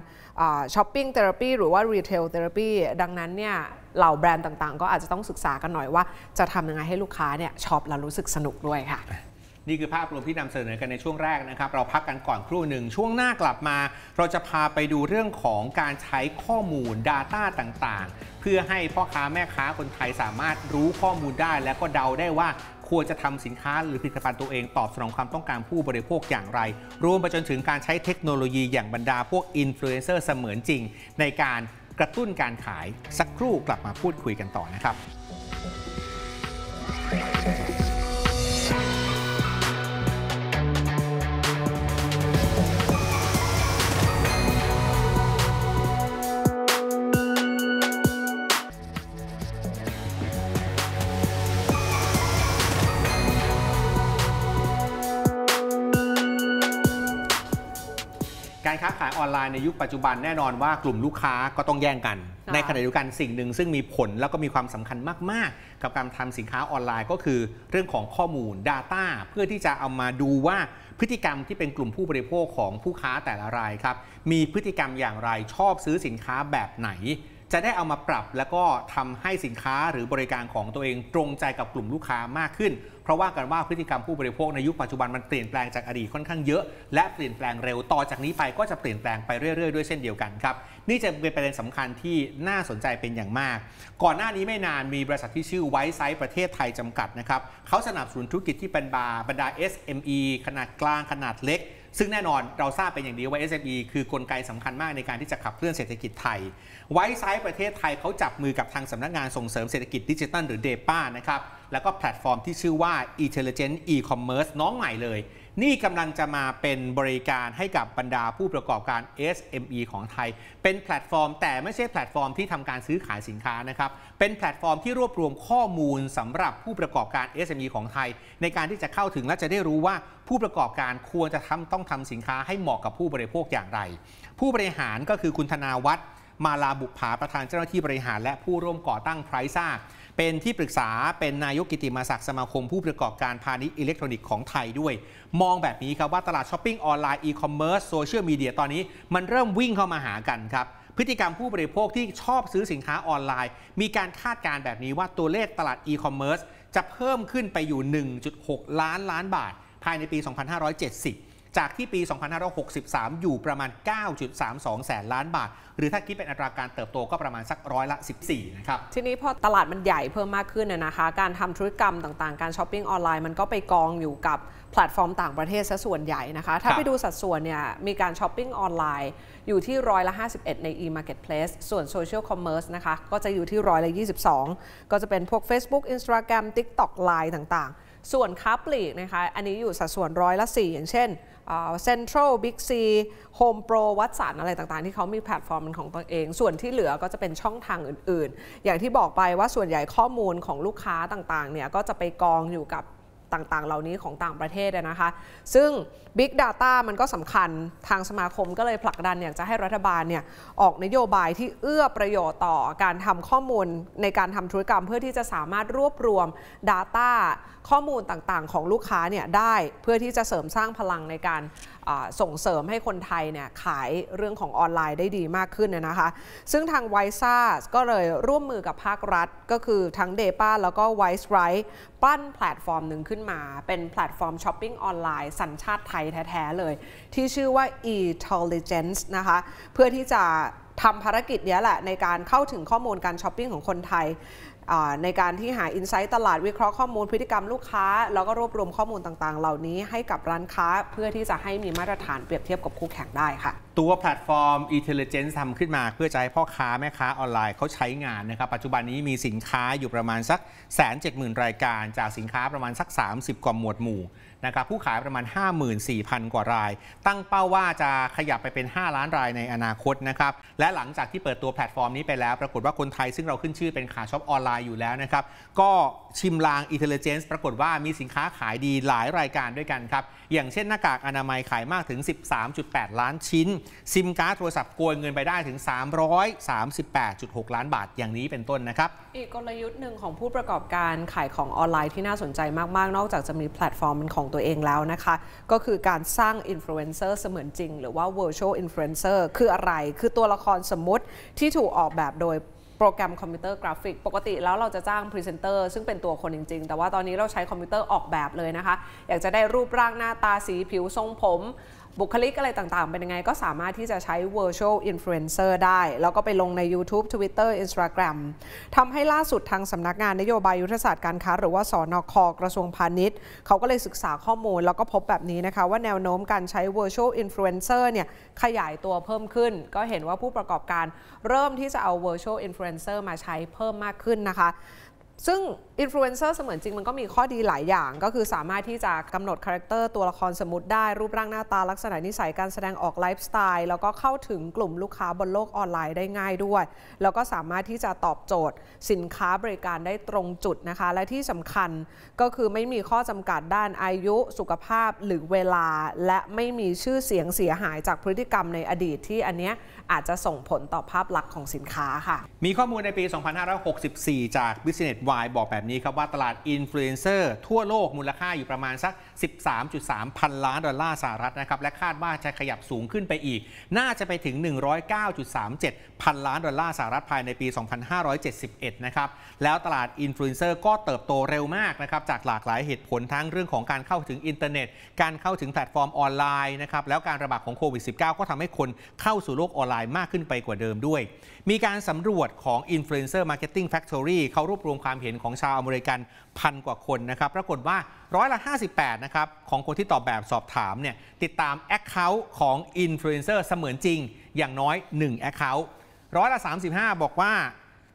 ช้อปปิ้งเทอราปีหรือว่ารีเทลเทอราปีดังนั้นเนี่ยเหล่าแบรนด์ต่างๆก็อาจจะต้องศึกษากันหน่อยว่าจะทำยังไงให้ลูกค้าเนี่ยช็อปแล้วรู้สึกสนุกด้วยค่ะนี่คือภาพรวมที่นำเสนอกันในช่วงแรกนะครับเราพักกันก่อนครู่หนึ่งช่วงหน้ากลับมาเราจะพาไปดูเรื่องของการใช้ข้อมูล Data ต่างๆเพื่อให้พ่อค้าแม่ค้าคนไทยสามารถรู้ข้อมูลได้และก็เดาได้ว่าควรจะทำสินค้าหรือผลิตภัณฑ์ตัวเองตอบสนองความต้องการผู้บริโภคอย่างไรรวมไปจนถึงการใช้เทคโนโลยีอย่างบรรดาพวกอินฟลูเอนเซอร์เสมือนจริงในการกระตุ้นการขายสักครู่กลับมาพูดคุยกันต่อนะครับการค้าขายออนไลน์ในยุคปัจจุบันแน่นอนว่ากลุ่มลูกค้าก็ต้องแย่งกันในขณะเดียวกันสิ่งหนึ่งซึ่งมีผลแล้วก็มีความสำคัญมากๆกับการทำสินค้าออนไลน์ก็คือเรื่องของข้อมูล Data เพื่อที่จะเอามาดูว่าพฤติกรรมที่เป็นกลุ่มผู้บริโภคของผู้ค้าแต่ละรายครับมีพฤติกรรมอย่างไรชอบซื้อสินค้าแบบไหนจะได้เอามาปรับแล้วก็ทำให้สินค้าหรือบริการของตัวเองตรงใจกับกลุ่มลูกค้ามากขึ้นเพราะว่ากันว่าพฤติกรรมผู้บริโภคในยุคปัจจุบันมันเปลี่ยนแปลงจากอดีตค่อนข้างเยอะและเปลี่ยนแปลงเร็วต่อจากนี้ไปก็จะเปลี่ยนแปลงไปเรื่อยๆด้วยเช่นเดียวกันครับนี่จะเป็นประเด็นสำคัญที่น่าสนใจเป็นอย่างมากก่อนหน้านี้ไม่นานมีบริษัทที่ชื่อไวซ์ไซส์ประเทศไทยจำกัดนะครับเขาสนับสนุนธุรกิจที่เป็นบาร์บรรดา เอส เอ็ม อี ขนาดกลางขนาดเล็กซึ่งแน่นอนเราทราบเป็นอย่างดีว่า เอส เอ็ม อี คือกลไกสำคัญมากในการที่จะขับเคลื่อนเศรษฐกิจไทยไวซ์ไซส์ประเทศไทยเขาจับมือกับทางสำนักงานส่งเสริมเศรษฐกิจดิจิทัลหรือเดป้านะครับแล้วก็แพลตฟอร์มที่ชื่อว่า e-Intelligence e-commerce น้องใหม่เลยนี่กำลังจะมาเป็นบริการให้กับบรรดาผู้ประกอบการ เอส เอ็ม อี ของไทยเป็นแพลตฟอร์มแต่ไม่ใช่แพลตฟอร์มที่ทำการซื้อขายสินค้านะครับเป็นแพลตฟอร์มที่รวบรวมข้อมูลสำหรับผู้ประกอบการ เอส เอ็ม อี ของไทยในการที่จะเข้าถึงและจะได้รู้ว่าผู้ประกอบการควรจะทำต้องทำสินค้าให้เหมาะกับผู้บริโภคอย่างไรผู้บริหารก็คือคุณธนาวัฒน์มาลาบุกผาประธานเจ้าหน้าที่บริหารและผู้ร่วมก่อตั้งไพรซ่าเป็นที่ปรึกษาเป็นนายกกิติมาศักดิ์สมาคมผู้ประกอบการพาณิชย์อิเล็กทรอนิกส์ของไทยด้วยมองแบบนี้ครับว่าตลาดช้อปปิ้งออนไลน์อีคอมเมิร์ซโซเชียลมีเดียตอนนี้มันเริ่มวิ่งเข้ามาหากันครับพฤติกรรมผู้บริโภคที่ชอบซื้อสินค้าออนไลน์มีการคาดการณ์แบบนี้ว่าตัวเลขตลาดอีคอมเมิร์ซจะเพิ่มขึ้นไปอยู่ หนึ่งจุดหก ล้านล้านบาทภายในปีสองพันห้าร้อยเจ็ดสิบจากที่ปีสองพันห้าร้อยหกสิบสามอยู่ประมาณ เก้าจุดสามสอง แสนล้านบาทหรือถ้าคิดเป็นอัตราการเติบโตก็ประมาณสักร้อยละสิบสี่นะครับทีนี้พอตลาดมันใหญ่เพิ่มมากขึ้นนะคะการทำธุรกรรมต่างๆการช้อปปิ้งออนไลน์มันก็ไปกองอยู่กับแพลตฟอร์มต่างประเทศซะส่วนใหญ่นะคะถ้าไปดูสัดส่วนเนี่ยมีการช้อปปิ้งออนไลน์อยู่ที่ร้อยละห้าสิบเอ็ดใน e-marketplace ส่วน social commerce นะคะก็จะอยู่ที่ร้อยละยี่สิบสองก็จะเป็นพวก Facebook Instagram TikTok ไลน์ ต่างๆส่วนค้าปลีกนะคะอันนี้อยู่สัดส่วนร้อยละสี่อย่างเช่นเซ็นทรัลบิ๊กซีโฮมโปรวัตสันอะไรต่างๆที่เขามีแพลตฟอร์มของตัวเองส่วนที่เหลือก็จะเป็นช่องทางอื่นๆอย่างที่บอกไปว่าส่วนใหญ่ข้อมูลของลูกค้าต่างๆเนี่ยก็จะไปกองอยู่กับต่างๆเหล่านี้ของต่างประเทศนะคะซึ่ง Big Data มันก็สำคัญทางสมาคมก็เลยผลักดันอยากจะให้รัฐบาลเนี่ยออกนโยบายที่เอื้อประโยชน์ต่อการทำข้อมูลในการทำธุรกรรมเพื่อที่จะสามารถรวบรวม Data ข้อมูลต่างๆของลูกค้าเนี่ยได้เพื่อที่จะเสริมสร้างพลังในการส่งเสริมให้คนไทยเนี่ยขายเรื่องของออนไลน์ได้ดีมากขึ้นนะคะซึ่งทางไวซ่าก็เลยร่วมมือกับภาครัฐก็คือทั้งเดป้าแล้วก็ไวซ์ไรท์ปั้นแพลตฟอร์มหนึ่งขึ้นมาเป็นแพลตฟอร์มช้อปปิ้งออนไลน์สัญชาติไทยแท้ๆเลยที่ชื่อว่า e-Intelligence นะคะเพื่อที่จะทำภารกิจนี้แหละในการเข้าถึงข้อมูลการช้อปปิ้งของคนไทยในการที่หาอินไซต์ตลาดวิเคราะห์ข้อมูลพฤติกรรมลูกค้าแล้วก็รวบรวมข้อมูลต่างๆเหล่านี้ให้กับร้านค้าเพื่อที่จะให้มีมาตรฐานเปรียบเทียบกับคู่แข่งได้ค่ะตัวแพลตฟอร์ม e-Intelligence ทำขึ้นมาเพื่อจะให้พ่อค้าแม่ค้าออนไลน์เขาใช้งานนะครับปัจจุบันนี้มีสินค้าอยู่ประมาณสัก หนึ่งแสนเจ็ดหมื่น รายการจากสินค้าประมาณสักสามสิบกว่าหมวดหมู่นะครับผู้ขายประมาณ ห้าหมื่นสี่พัน กว่ารายตั้งเป้าว่าจะขยับไปเป็นห้าล้านรายในอนาคตนะครับและหลังจากที่เปิดตัวแพลตฟอร์มนี้ไปแล้วปรากฏว่าคนไทยซึ่งเราขึ้นชื่อเป็นขาช็อปออนไลน์อยู่แล้วนะครับก็ ชิมลาง อี-Intelligence ปรากฏว่ามีสินค้าขายดีหลายรายการด้วยกันครับอย่างเช่นหน้ากากอนามัยขายมากถึง สิบสามจุดแปด ล้านชิ้นซิมการ์ดโทรศัพท์โกยเงินไปได้ถึง สามร้อยสามสิบแปดจุดหก ล้านบาทอย่างนี้เป็นต้นนะครับอีกกลยุทธ์หนึ่งของผู้ประกอบการขายของออนไลน์ที่น่าสนใจมากๆนอกจากจะมีแพลตฟอร์มเป็นของตัวเองแล้วนะคะก็คือการสร้างอินฟลูเอนเซอร์เสมือนจริงหรือว่า virtual influencer คืออะไรคือตัวละครสมมุติที่ถูกออกแบบโดยโปรแกรมคอมพิวเตอร์กราฟิกปกติแล้วเราจะจ้างพรีเซนเตอร์ซึ่งเป็นตัวคนจริงๆแต่ว่าตอนนี้เราใช้คอมพิวเตอร์ออกแบบเลยนะคะอยากจะได้รูปร่างหน้าตาสีผิวทรงผมบุคลิกอะไรต่างๆเป็นยังไงก็สามารถที่จะใช้ virtual influencer ได้แล้วก็ไปลงใน YouTube Twitter Instagram ทำให้ล่าสุดทางสำนักงานนโยบายยุทธศาสตร์การค้าหรือว่าสนค.กระทรวงพาณิชย์เขาก็เลยศึกษาข้อมูลแล้วก็พบแบบนี้นะคะว่าแนวโน้มการใช้ virtual influencer เนี่ยขยายตัวเพิ่มขึ้นก็เห็นว่าผู้ประกอบการเริ่มที่จะเอา virtual influencer มาใช้เพิ่มมากขึ้นนะคะซึ่งอินฟลูเอนเซอร์เสมือนจริงมันก็มีข้อดีหลายอย่างก็คือสามารถที่จะกำหนดคาแรคเตอร์ตัวละครสมมุติได้รูปร่างหน้าตาลักษณะนิสัยการแสดงออกไลฟ์สไตล์แล้วก็เข้าถึงกลุ่มลูกค้าบนโลกออนไลน์ได้ง่ายด้วยแล้วก็สามารถที่จะตอบโจทย์สินค้าบริการได้ตรงจุดนะคะและที่สำคัญก็คือไม่มีข้อจำกัดด้านอายุสุขภาพหรือเวลาและไม่มีชื่อเสียงเสียหายจากพฤติกรรมในอดีตที่อันเนี้ยอาจจะส่งผลต่อภาพลักษณ์ของสินค้าค่ะมีข้อมูลในปี สองพันห้าร้อยหกสิบสี่ จาก Business Watch บอกแบบนี้ครับว่าตลาดอินฟลูเอนเซอร์ทั่วโลกมูลค่าอยู่ประมาณสัก สิบสามจุดสาม พันล้านดอลลาร์สหรัฐนะครับและคาดว่าจะขยับสูงขึ้นไปอีกน่าจะไปถึง หนึ่งร้อยเก้าจุดสามเจ็ด พันล้านดอลลาร์สหรัฐภายในปี สองพันห้าร้อยเจ็ดสิบเอ็ด นะครับแล้วตลาดอินฟลูเอนเซอร์ก็เติบโตเร็วมากนะครับจากหลากหลายเหตุผลทั้งเรื่องของการเข้าถึงอินเทอร์เน็ตการเข้าถึงแพลตฟอร์มออนไลน์นะครับแล้วการระบาดของโควิด สิบเก้า ก็ทำให้คนเข้าสู่โลกออนไลน์มากขึ้นไปกว่าเดิมด้วยมีการสำรวจของ Influencer Marketing Factory เขารวบรวมความเห็นของชาวอเมริกันพันกว่าคนนะครับปรากฏว่าร้อยละห้าสิบแปดนะครับของคนที่ตอบแบบสอบถามเนี่ยติดตาม Account ของ Influencer เสมือนจริงอย่างน้อยหนึ่ง Account ร้อยละสามสิบห้าบอกว่า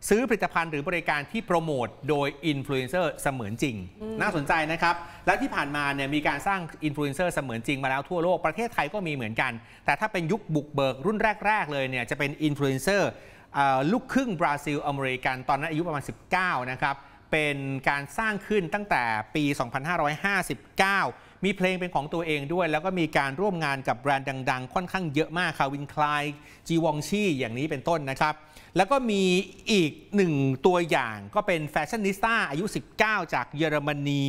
ซื้อผลิตภัณฑ์หรือบริการที่โปรโมทโดยอินฟลูเอนเซอร์เสมือนจริงน่าสนใจนะครับและที่ผ่านมาเนี่ยมีการสร้างอินฟลูเอนเซอร์เสมือนจริงมาแล้วทั่วโลกประเทศไทยก็มีเหมือนกันแต่ถ้าเป็นยุคบุกเบิกรุ่นแรกๆเลยเนี่ยจะเป็นอินฟลูเอนเซอร์ลูกครึ่งบราซิลอเมริกันตอนนั้นอายุประมาณสิบเก้านะครับเป็นการสร้างขึ้นตั้งแต่ปี สองพันห้าร้อยห้าสิบเก้า มีเพลงเป็นของตัวเองด้วยแล้วก็มีการร่วมงานกับแบรนด์ดังๆค่อนข้างเยอะมากคาร์วินคลายจีวองชี่อย่างนี้เป็นต้นนะครับแล้วก็มีอีกหนึ่งตัวอย่างก็เป็นแฟชั่นนิสต้าอายุสิบเก้าจากเยอรมนี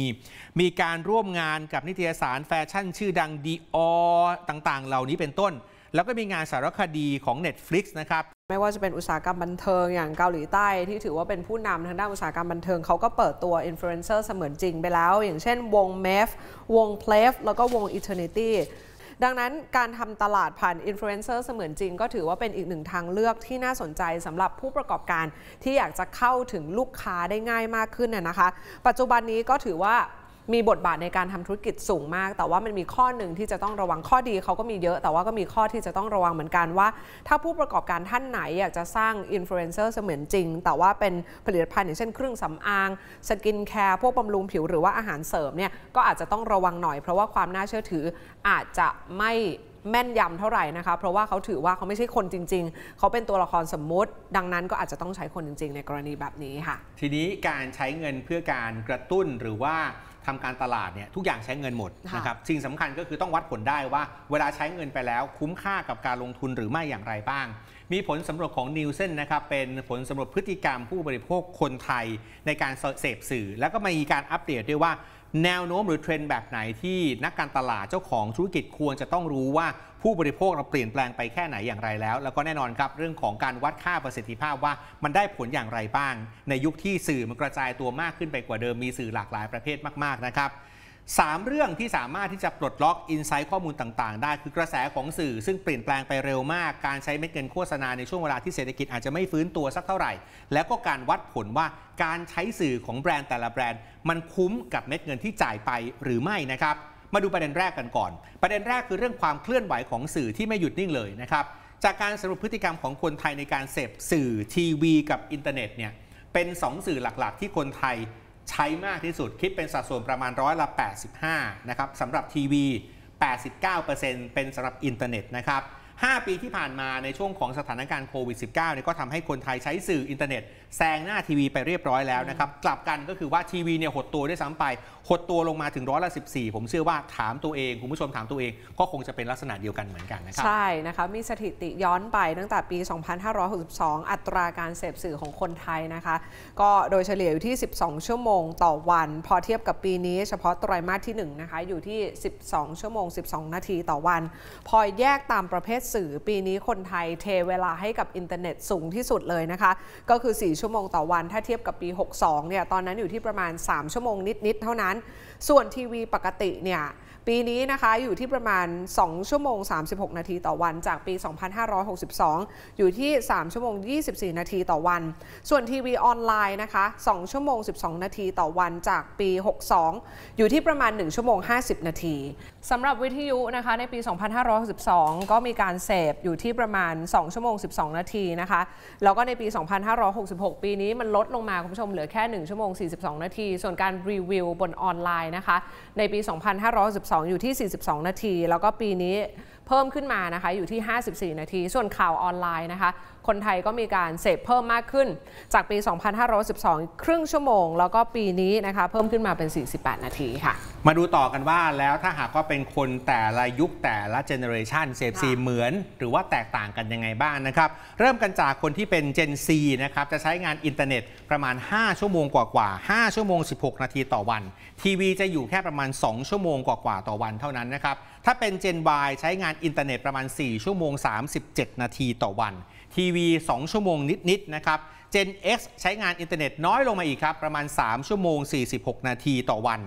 มีการร่วมงานกับนิตยสารแฟชั่นชื่อดังดีออร์ต่างๆเหล่านี้เป็นต้นแล้วก็มีงานสารคดีของ Netflix นะครับไม่ว่าจะเป็นอุตสาหกรรมบันเทิงอย่างเกาหลีใต้ที่ถือว่าเป็นผู้นำทางด้านอุตสาหกรรมบันเทิงเขาก็เปิดตัวอินฟลูเอนเซอร์เสมือนจริงไปแล้วอย่างเช่นวงเมฟวงเพลฟแล้วก็วง Eternityดังนั้นการทำตลาดผ่านอินฟลูเอนเซอร์เสมือนจริงก็ถือว่าเป็นอีกหนึ่งทางเลือกที่น่าสนใจสำหรับผู้ประกอบการที่อยากจะเข้าถึงลูกค้าได้ง่ายมากขึ้นนะคะปัจจุบันนี้ก็ถือว่ามีบทบาทในการทำธุรกิจสูงมากแต่ว่ามันมีข้อหนึ่งที่จะต้องระวังข้อดีเขาก็มีเยอะแต่ว่าก็มีข้อที่จะต้องระวังเหมือนกันว่าถ้าผู้ประกอบการท่านไหนอยากจะสร้างอินฟลูเอนเซอร์เสมือนจริงแต่ว่าเป็นผลิตภัณฑ์อย่างเช่นเครื่องสำอางสกินแคร์พวกบำรุงผิวหรือว่าอาหารเสริมเนี่ยก็อาจจะต้องระวังหน่อยเพราะว่าความน่าเชื่อถืออาจจะไม่แม่นยำเท่าไหร่นะคะเพราะว่าเขาถือว่าเขาไม่ใช่คนจริงๆเขาเป็นตัวละครสมมุติดังนั้นก็อาจจะต้องใช้คนจริงๆในกรณีแบบนี้ค่ะทีนี้การใช้เงินเพื่อการกระตุ้นหรือว่าทำการตลาดเนี่ยทุกอย่างใช้เงินหมดนะครับสิ่งสำคัญก็คือต้องวัดผลได้ว่าเวลาใช้เงินไปแล้วคุ้มค่ากับการลงทุนหรือไม่อย่างไรบ้างมีผลสำรวจของนิวเซ่นนะครับเป็นผลสำรวจพฤติกรรมผู้บริโภคคนไทยในการเสพสื่อแล้วก็มีการอัปเดตด้วยว่าแนวโน้มหรือเทรนด์แบบไหนที่นักการตลาดเจ้าของธุรกิจควรจะต้องรู้ว่าผู้บริโภคเราเปลี่ยนแปลงไปแค่ไหนอย่างไรแล้วแล้วก็แน่นอนครับเรื่องของการวัดค่าประสิทธิภาพว่ามันได้ผลอย่างไรบ้างในยุคที่สื่อมันกระจายตัวมากขึ้นไปกว่าเดิมมีสื่อหลากหลายประเภทมากๆนะครับสามเรื่องที่สามารถที่จะปลดล็อกอินไซต์ข้อมูลต่างๆได้คือกระแสของสื่อซึ่งเปลี่ยนแปลงไปเร็วมากการใช้เม็ดเงินโฆษณาในช่วงเวลาที่เศรษฐกิจอาจจะไม่ฟื้นตัวสักเท่าไหร่แล้วก็การวัดผลว่าการใช้สื่อของแบรนด์แต่ละแบรนด์มันคุ้มกับเม็ดเงินที่จ่ายไปหรือไม่นะครับมาดูประเด็นแรกกันก่อนประเด็นแรกคือเรื่องความเคลื่อนไหวของสื่อที่ไม่หยุดนิ่งเลยนะครับจากการสรุปพฤติกรรมของคนไทยในการเสพสื่อทีวีกับอินเทอร์เน็ตเนี่ยเป็นสองสื่อหลักๆที่คนไทยใช้มากที่สุดคิดเป็นสัดส่วนประมาณร้อยละแปดสิบห้านะครับสำหรับทีวี แปดสิบเก้าเปอร์เซ็นต์ เป็นสำหรับอินเทอร์เน็ตนะครับห้าปีที่ผ่านมาในช่วงของสถานการณ์โควิด สิบเก้า เนี่ยก็ทำให้คนไทยใช้สื่ออินเทอร์เน็ต แซงหน้าทีวีไปเรียบร้อยแล้วนะครับกลับกันก็คือว่าทีวีเนี่ยหดตัวด้วยซ้ำไปหดตัวลงมาถึงร้อยละสิบสี่ผมเชื่อว่าถามตัวเองคุณผู้ชมถามตัวเองก็คงจะเป็นลักษณะเดียวกันเหมือนกันนะครับใช่นะคะมีสถิติย้อนไปตั้งแต่ปี สองพันห้าร้อยหกสิบสอง อัตราการเสพสื่อของคนไทยนะคะก็โดยเฉลี่ยอยู่ที่สิบสองชั่วโมงต่อวันพอเทียบกับปีนี้เฉพาะไตรมาสที่หนึ่งนะคะอยู่ที่สิบสองชั่วโมงสิบสองนาทีต่อวันพอแยกตามประเภทสื่อปีนี้คนไทยเทเวลาให้กับอินเทอร์เน็ตสูงที่สุดเลยนะคะก็คือสี่ชั่วโมงต่อวันถ้าเทียบกับปีหกสิบสองเนี่ยตอนนั้นอยู่ที่ประมาณสามชั่วโมงนิดๆเท่านั้นส่วนทีวีปกติเนี่ยปีนี้นะคะอยู่ที่ประมาณสองชั่วโมงสามสิบหกนาทีต่อวันจากปี สองพันห้าร้อยหกสิบสอง อยู่ที่สามชั่วโมงยี่สิบสี่นาทีต่อวันส่วนทีวีออนไลน์นะคะสองชั่วโมงสิบสองนาทีต่อวันจากปีหกสิบสองอยู่ที่ประมาณหนึ่งชั่วโมงห้าสิบนาทีสำหรับวิทยุนะคะในปี สองพันห้าร้อยหกสิบสอง ก็มีการเสพอยู่ที่ประมาณสองชั่วโมงสิบสองนาทีนะคะแล้วก็ในปี สองพันห้าร้อยหกสิบหก ปีนี้มันลดลงมาคุณผู้ชมเหลือแค่หนึ่งชั่วโมงสี่สิบสองนาทีส่วนการรีวิวบนออนไลน์นะคะในปี สองพันห้าร้อยหกสิบสอง อยู่ที่สี่สิบสองนาทีแล้วก็ปีนี้เพิ่มขึ้นมานะคะอยู่ที่ห้าสิบสี่นาทีส่วนข่าวออนไลน์นะคะคนไทยก็มีการเสพเพิ่มมากขึ้นจากปี สองพันห้าร้อยสิบสอง ครึ่งชั่วโมงแล้วก็ปีนี้นะคะเพิ่มขึ้นมาเป็นสี่สิบแปดนาทีค่ะมาดูต่อกันว่าแล้วถ้าหากว่าเป็นคนแต่ละยุคแต่ละเจเนอเรชันเสพสื่อเหมือนหรือว่าแตกต่างกันยังไงบ้างนะครับเริ่มกันจากคนที่เป็น Gen Z นะครับจะใช้งานอินเทอร์เน็ตประมาณห้าชั่วโมงกว่าๆห้าชั่วโมงสิบหกนาทีต่อวันทีวีจะอยู่แค่ประมาณสองชั่วโมงกว่าๆต่อวันเท่านั้นนะครับถ้าเป็น Gen Y ใช้งานอินเทอร์เน็ตประมาณสี่ชั่วโมงสามสิบเจ็ดนาทีต่อวันทีวีสองชั่วโมงนิดๆนะครับ Gen X ใช้งานอินเทอร์เน็ตน้อยลงมาอีกครับประมาณสามชั่วโมงสี่สิบหกนาทีต่อวัน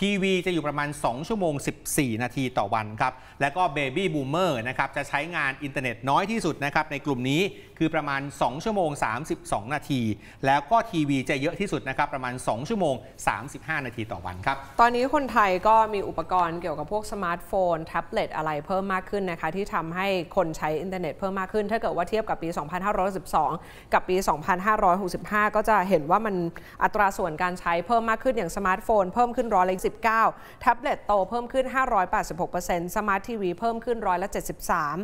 ทีวีจะอยู่ประมาณสองชั่วโมงสิบสี่นาทีต่อวันครับแล้วก็ Baby Boomer นะครับจะใช้งานอินเทอร์เน็ตน้อยที่สุดนะครับในกลุ่มนี้คือประมาณสองชั่วโมงสามสิบสองนาทีแล้วก็ทีวีจะเยอะที่สุดนะครับประมาณสองชั่วโมงสามสิบห้านาทีต่อวันครับตอนนี้คนไทยก็มีอุปกรณ์เกี่ยวกับพวกสมาร์ทโฟนแท็บเล็ตอะไรเพิ่มมากขึ้นนะคะที่ทำให้คนใช้อินเทอร์เน็ตเพิ่มมากขึ้นถ้าเกิดว่าเทียบกับปีสองพันห้าร้อยสิบสองกับปีสองพันห้าร้อยหกสิบห้าก็จะเห็นว่ามันอัตราส่วนการใช้เพิ่มมากขึ้นอย่างสมาร์ทโฟนเพิ่มขึ้นร้อยละสิบเก้าแท็บเล็ตโตเพิ่มขึ้น ห้าร้อยแปดสิบหกเปอร์เซ็นต์ สมาร์ททีวีเพิ่มขึ้นร้อยละเจ็ดสิบสาม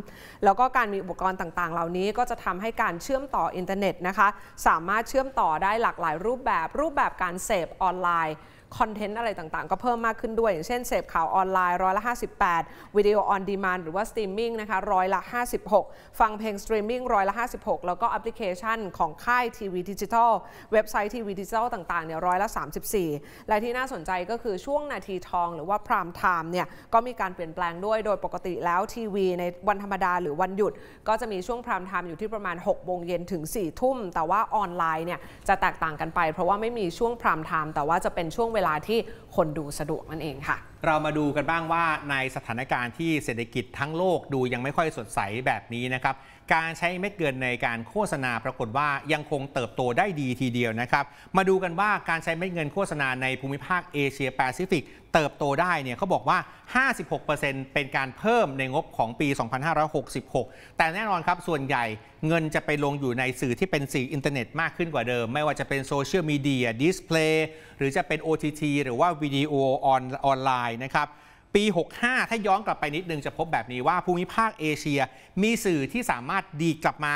แล้วก็การมีอุปกรณ์ต่างๆเหล่านี้ก็จะทำให้การเชื่อมต่ออินเทอร์เน็ตนะคะสามารถเชื่อมต่อได้หลากหลายรูปแบบรูปแบบการเสพออนไลน์คอนเทนต์อะไรต่างๆก็เพิ่มมากขึ้นด้วยอย่างเช่นเสพข่าวออนไลน์ร้อยละห้าสิบแปดวิดีโอออนดีมานด์หรือว่าสตรีมมิ่งนะคะร้อยละห้าสิบหกฟังเพลงสตรีมมิ่งร้อยละห้าสิบหกแล้วก็แอปพลิเคชันของค่ายทีวีดิจิทัลเว็บไซต์ทีวีดิจิทัลต่างๆเนี่ยร้อยละสามสิบสี่และที่น่าสนใจก็คือช่วงนาทีทองหรือว่าไพร์มไทม์เนี่ยก็มีการเปลี่ยนแปลงด้วยโดยปกติแล้วทีวีในวันธรรมดาหรือวันหยุดก็จะมีช่วงไพร์มไทม์อยู่ที่ประมาณหกโมงเย็นถึงสี่ทุ่มแต่ว่าออนไลน์เนี่ยจะแตกต่างกันไปเพราะว่าไม่มีช่วงไพร์มไทม์แต่ว่าจะเป็นช่วงเวลาที่คนดูสะดวกนั่นเองค่ะเรามาดูกันบ้างว่าในสถานการณ์ที่เศรษฐกิจทั้งโลกดูยังไม่ค่อยสดใสแบบนี้นะครับการใช้เม็ดเงินในการโฆษณาปรากฏว่ายังคงเติบโตได้ดีทีเดียวนะครับมาดูกันว่าการใช้เม็ดเงินโฆษณาในภูมิภาคเอเชียแปซิฟิกเติบโตได้เนี่ยเขาบอกว่า ห้าสิบหกเปอร์เซ็นต์ เป็นการเพิ่มในงบของปี สองพันห้าร้อยหกสิบหกแต่แน่นอนครับส่วนใหญ่เงินจะไปลงอยู่ในสื่อที่เป็นสื่ออินเทอร์เน็ตมากขึ้นกว่าเดิมไม่ว่าจะเป็นโซเชียลมีเดียดิสเพลย์หรือจะเป็น โอ ที ที หรือว่าวิดีโอออนไลน์นะครับปีหกสิบห้าถ้าย้อนกลับไปนิดนึงจะพบแบบนี้ว่าภูมิภาคเอเชียมีสื่อที่สามารถดีกลับมา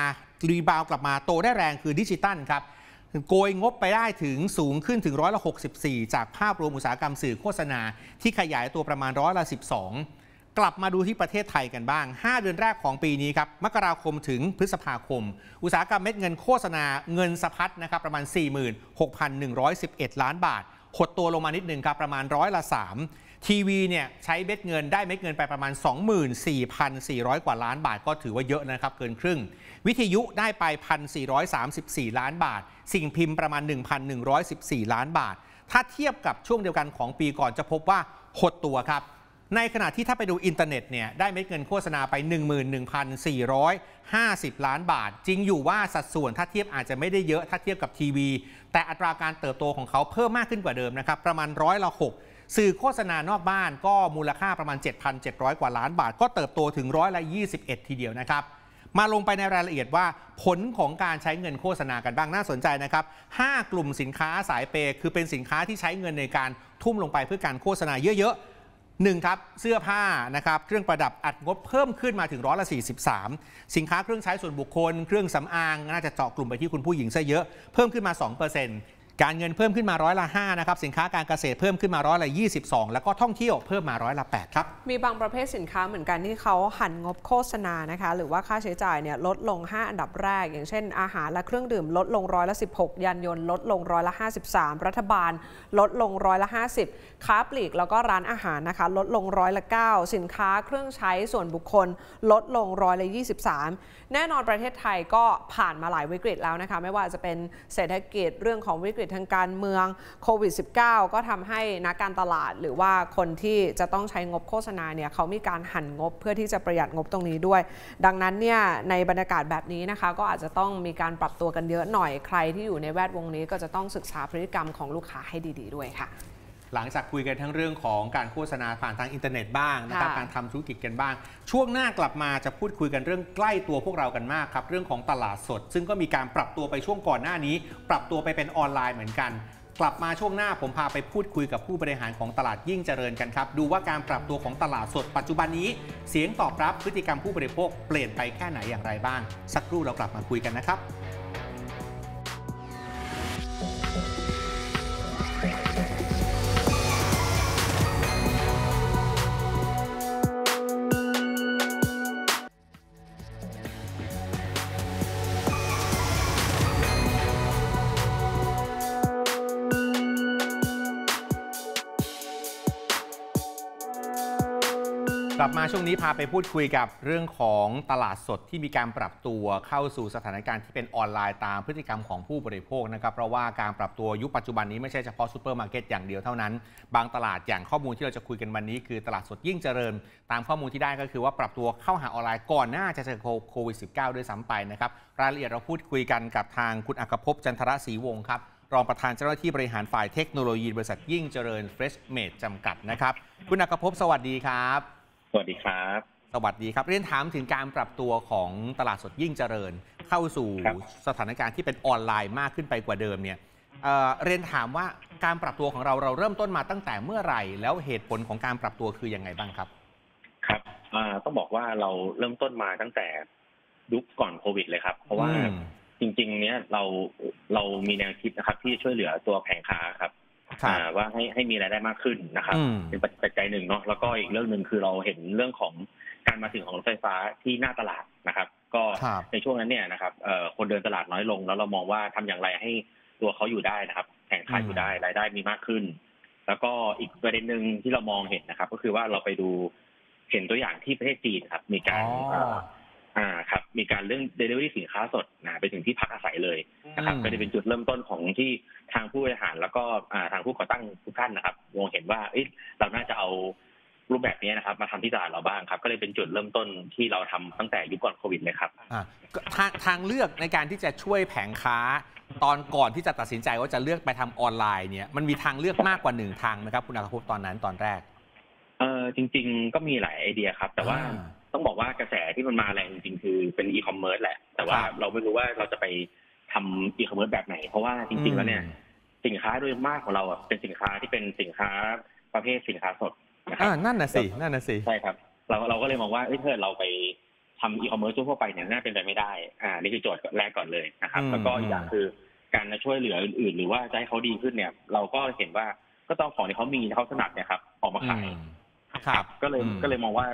รีบาวกลับมาโตได้แรงคือดิจิตัลครับโกยงบไปได้ถึงสูงขึ้นถึงร้อยละหกสิบสี่จากภาพรวมอุตสาหกรรมสื่อโฆษณาที่ขยายตัวประมาณร้อยละสิบสองกลับมาดูที่ประเทศไทยกันบ้างห้าเดือนแรกของปีนี้ครับมกราคมถึงพฤษภาคมอุตสาหกรรมเม็ดเงินโฆษณาเงินสะพัดนะครับประมาณ สี่หมื่นหกพันหนึ่งร้อยสิบเอ็ด ล้านบาทหดตัวลงมานิดนึงครับประมาณร้อยละสามทีวีเนี่ยใช้เม็ดเงินได้เม็ดเงินไปประมาณ สองหมื่นสี่พันสี่ร้อย กว่าล้านบาทก็ถือว่าเยอะนะครับเกินครึ่งวิทยุได้ไป หนึ่งพันสี่ร้อยสามสิบสี่ ล้านบาทสิ่งพิมพ์ประมาณ หนึ่งพันหนึ่งร้อยสิบสี่ ล้านบาทถ้าเทียบกับช่วงเดียวกันของปีก่อนจะพบว่าหดตัวครับในขณะที่ถ้าไปดูอินเทอร์เน็ตเนี่ยได้เม็ดเงินโฆษณาไป หนึ่งหมื่นหนึ่งพันสี่ร้อยห้าสิบ ล้านบาทจริงอยู่ว่าสัดส่วนถ้าเทียบอาจจะไม่ได้เยอะถ้าเทียบกับทีวีแต่อัตราการเติบโตของเขาเพิ่มมากขึ้นกว่าเดิมนะครับประมาณร้อยละหกสื่อโฆษณานอกบ้านก็มูลค่าประมาณ เจ็ดพันเจ็ดร้อย กว่าล้านบาทก็เติบโตถึงร้อยละยี่สิบเอ็ดทีเดียวนะครับมาลงไปในรายละเอียดว่าผลของการใช้เงินโฆษณากันบ้างน่าสนใจนะครับห้ากลุ่มสินค้าสายเปย์คือเป็นสินค้าที่ใช้เงินในการทุ่มลงไปเพื่อการโฆษณาเยอะๆ หนึ่งครับเสื้อผ้านะครับเครื่องประดับอัดงบเพิ่มขึ้นมาถึงร้อยละสี่สิบสามสินค้าเครื่องใช้ส่วนบุคคลเครื่องสำอางน่าจะเจาะกลุ่มไปที่คุณผู้หญิงซะเยอะเพิ่มขึ้นมา สองเปอร์เซ็นต์ การเงินเพิ่มขึ้นมาร้อยละห้านะครับสินค้าการเกษตรเพิ่มขึ้นมาร้อยละยี่สิบสองแล้วก็ท่องเที่ยวเพิ่มมาร้อยละแปดครับมีบางประเภทสินค้าเหมือนกันที่เขาหันงบโฆษณานะคะหรือว่าค่าใช้จ่ายเนี่ยลดลงห้าอันดับแรกอย่างเช่นอาหารและเครื่องดื่มลดลงร้อยละสิบหกยานยนต์ลดลงร้อยละห้าสิบสามรัฐบาลลดลงร้อยละห้าสิบค้าปลีกแล้วก็ร้านอาหารนะคะลดลงร้อยละเก้าสินค้าเครื่องใช้ส่วนบุคคลลดลงร้อยละยี่สิบสามแน่นอนประเทศไทยก็ผ่านมาหลายวิกฤตแล้วนะคะไม่ว่าจะเป็นเศรษฐกิจเรื่องของวิกฤตทางการเมืองโควิด สิบเก้า ก็ทำให้นักการตลาดหรือว่าคนที่จะต้องใช้งบโฆษณาเนี่ยเขามีการหั่นงบเพื่อที่จะประหยัดงบตรงนี้ด้วยดังนั้นเนี่ยในบรรยากาศแบบนี้นะคะก็อาจจะต้องมีการปรับตัวกันเยอะหน่อยใครที่อยู่ในแวดวงนี้ก็จะต้องศึกษาพฤติกรรมของลูกค้าให้ดีๆด้วยค่ะหลังจากคุยกันทั้งเรื่องของการโฆษณาผ่านทางอินเทอร์เน็ตบ้างนะครับการทำธุรกิจกันบ้างช่วงหน้ากลับมาจะพูดคุยกันเรื่องใกล้ตัวพวกเรากันมากครับเรื่องของตลาดสดซึ่งก็มีการปรับตัวไปช่วงก่อนหน้านี้ปรับตัวไปเป็นออนไลน์เหมือนกันกลับมาช่วงหน้าผมพาไปพูดคุยกับผู้บริหารของตลาดยิ่งเจริญกันครับดูว่าการปรับตัวของตลาดสดปัจจุบันนี้เสียงตอบรับพฤติกรรมผู้บริโภคเปลี่ยนไปแค่ไหนอย่างไรบ้างสักครู่เรากลับมาคุยกันนะครับกลับมาช่วงนี้พาไปพูดคุยกับเรื่องของตลาดสดที่มีการปรับตัวเข้าสู่สถานการณ์ที่เป็นออนไลน์ตามพฤติกรรมของผู้บริโภคนะครับเพราะว่าการปรับตัวยุคปัจจุบันนี้ไม่ใช่เฉพาะซูเปอร์มาร์เก็ตอย่างเดียวเท่านั้นบางตลาดอย่างข้อมูลที่เราจะคุยกันวันนี้คือตลาดสดยิ่งเจริญตามข้อมูลที่ได้ก็คือว่าปรับตัวเข้าหาออนไลน์ก่อนหน้าจะเจอโควิด สิบเก้า ด้วยซ้ำไปนะครับรายละเอียดเราพูดคุยกันกับทางคุณอัครภพจันทรศรีวงศ์ครับรองประธานเจ้าหน้าที่บริหารฝ่ายเทคโนโลยีบริษัทยิ่งเจริญ เฟรชเมด จำกัดนะครับคุณอัครภพสวัสดีครับสวัสดีครับสวัสดีครับเรียนถามถึงการปรับตัวของตลาดสดยิ่งเจริญเข้าสู่สถานการณ์ที่เป็นออนไลน์มากขึ้นไปกว่าเดิมเนี่ย เอ่อ เรียนถามว่าการปรับตัวของเราเราเริ่มต้นมาตั้งแต่เมื่อไหร่แล้วเหตุผลของการปรับตัวคือยังไงบ้างครับครับต้องบอกว่าเราเริ่มต้นมาตั้งแต่ยุคก่อนโควิดเลยครับเพราะว่าจริงๆเนี้ยเราเรามีแนวคิดนะครับที่ช่วยเหลือตัวแผงค้าครับว่าให้ให้มีรายได้มากขึ้นนะครับเป็นปัจจัยหนึ่งเนาะแล้วก็อีกเรื่องหนึ่งคือเราเห็นเรื่องของการมาถึงของรถไฟฟ้าที่หน้าตลาดนะครับก็ในช่วงนั้นเนี่ยนะครับคนเดินตลาดน้อยลงแล้วเรามองว่าทำอย่างไรให้ตัวเขาอยู่ได้นะครับแข่งขันอยู่ได้รายได้มีมากขึ้นแล้วก็อีกประเด็นหนึ่งที่เรามองเห็นนะครับก็คือว่าเราไปดูเห็นตัวอย่างที่ประเทศจีนครับมีการอ่าครับมีการเรื่อง เดลิเวอรี่ สินค้าสดนะไปถึงที่พักอาศัยเลยนะครับก็จะเป็นจุดเริ่มต้นของที่ทางผู้บริหารแล้วก็ทางผู้ก่อตั้งทุกท่านนะครับมองเห็นว่าเราน่าจะเอารูปแบบนี้นะครับมาทำที่ตลาดเราบ้างครับก็เลยเป็นจุดเริ่มต้นที่เราทำตั้งแต่ยุคก่อนโควิดเลยครับทางทางเลือกในการที่จะช่วยแผงค้าตอนก่อนที่จะตัดสินใจว่าจะเลือกไปทำออนไลน์เนี่ยมันมีทางเลือกมากกว่าหนึ่งทางนะครับคุณอัครภพตอนนั้นตอนแรกเออจริงๆก็มีหลายไอเดียครับแต่ว่าต้องบอกว่ากระแสที่มันมาแรงจริงๆคือเป็นอีคอมเมิร์ซแหละแต่ว่าเราไม่รู้ว่าเราจะไปทำอีคอมเมิร์ซแบบไหนเพราะว่าจริงๆแล้วเนี่ยสินค้าโดยมากของเราเป็นสินค้าที่เป็นสินค้าประเภทสินค้าสดนะครับนั่นน่ะสินั่นน่ะสิใช่ครับเราเราก็เลยมองว่าเอ้ยเพื่อนเราไปทำอีคอมเมิร์ซทั่วไปเนี่ยน่าเป็นไปไม่ได้อ่านี่คือโจทย์แรกก่อนเลยนะครับแล้วก็อีกอย่างคือการช่วยเหลืออื่นๆหรือว่าจะให้เขาดีขึ้นเนี่ยเราก็เห็นว่าก็ต้องของที่เขามีเขาถนัดเนี่ยครับออกมาขายครับก็เลยก็เลยมองว่า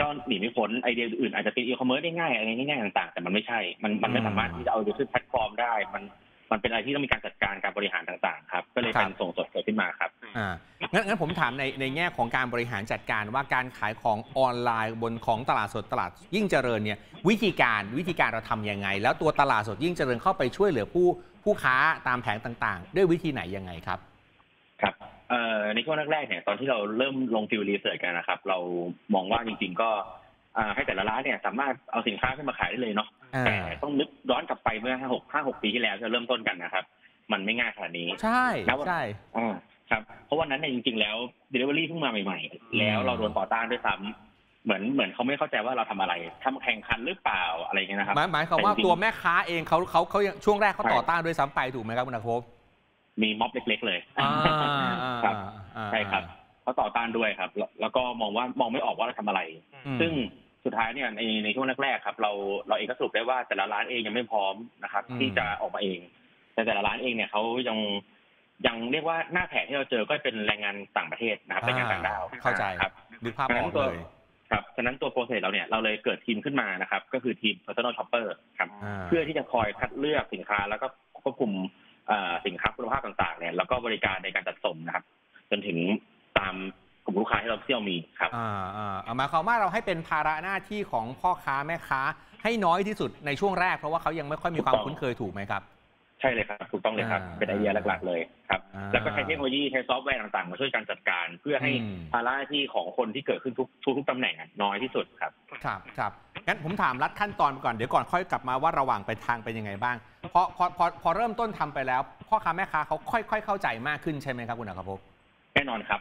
ก็หนีไม่พ้นไอเดียอื่นอาจจะเป็นอีคอมเมิร์ซได้ง่ายอะไรง่ายๆต่างๆแต่มันไม่ใช่มันมันไม่สามารถที่จะเอาอยู่ที่แพลตฟอร์มได้มันมันเป็นอะไรที่ต้องมีการจัดการการบริหารต่างๆครับก็เลยเป็นส่งสดเกิดขึ้นมาครับอ่างั้นงั้นผมถามในในแง่ของการบริหารจัดการว่าการขายของออนไลน์บนของตลาดสดตลาดยิ่งเจริญเนี่ยวิธีการวิธีการเราทํำยังไงแล้วตัวตลาดสดยิ่งเจริญเข้าไปช่วยเหลือผู้ผู้ค้าตามแผงต่างๆด้วยวิธีไหนยังไงครับครับในช่วงแรกๆเนี่ยตอนที่เราเริ่มลงฟิลด์รีเสิร์ชกันนะครับเรามองว่าจริงๆก็ให้แต่ละร้านเนี่ยสามารถเอาสินค้าขึ้นมาขายได้เลยเนาะแต่ต้องนึกย้อนกลับไปเมื่อห้าหกห้าหกปีที่แล้วจะเริ่มต้นกันนะครับมันไม่ง่ายขนาดนี้ใช่ใช่อ่าครับเพราะวันนั้นเนี่ยจริงๆแล้วเดลิเวอรี่เพิ่งมาใหม่ๆแล้วเราโดนต่อต้านด้วยซ้ำเหมือนเหมือนเขาไม่เข้าใจว่าเราทำอะไรทำแข่งขันหรือเปล่าอะไรเงี้ยนะครับหมายความว่าตัวแม่ค้าเองเขาเขาเขาช่วงแรกเขาต่อต้านด้วยซ้ำไปถูกไหมครับคุณอัครภพมีม็อบเล็กๆเลยใช่ครับ เขาต่อต้านด้วยครับแล้วก็มองว่ามองไม่ออกว่าเราทำอะไรซึ่งสุดท้ายเนี่ยในในช่วงแรกๆครับเราเราเองก็สรุปได้ว่าแต่ละร้านเองยังไม่พร้อมนะครับที่จะออกมาเองแต่แต่ละร้านเองเนี่ยเขายังยังเรียกว่าหน้าแผนที่เราเจอก็เป็นแรงงานต่างประเทศนะครับแรงงานต่างดาวเข้าใจครับดูภาพออกเลยครับฉะนั้นตัวโปรเซสเราเนี่ยเราเลยเกิดทีมขึ้นมานะครับก็คือทีม Personal Shopper ครับเพื่อที่จะคอยคัดเลือกสินค้าแล้วก็ควบคุมสินค้าคุณภาพต่างๆเนี่ยแล้วก็บริการในการจัดส่งนะครับจนถึงตามกลุ่มลูกค้าที่เราเที่ยวมีครับอ่าอ่าเอามาความว่าเราให้เป็นภาระหน้าที่ของพ่อค้าแม่ค้าให้น้อยที่สุดในช่วงแรกเพราะว่าเขายังไม่ค่อยมีความคุ้นเคยถูกไหมครับใช่เลยครับถูกต้องเลยครับเป็นไอเดียหลักๆเลยครับแล้วก็ใช้เทคโนโลยีใช้ซอฟต์แวร์ต่างๆมาช่วยการจัดการเพื่อให้ภาระหน้าที่ของคนที่เกิดขึ้นทุกทุกตำแหน่งน้อยที่สุดครับครับครับงั้นผมถามลัดขั้นตอนไปก่อนเดี๋ยวก่อนค่อยกลับมาว่าระหว่างไปทางเป็นยังไงบ้างพอพอพอพอเริ่มต้นทำไปแล้วพ่อค้าแม่ค้าเขาค่อยๆเข้าใจมากขึ้นใช่ไหมครับคุณอัครภพแน่นอนครั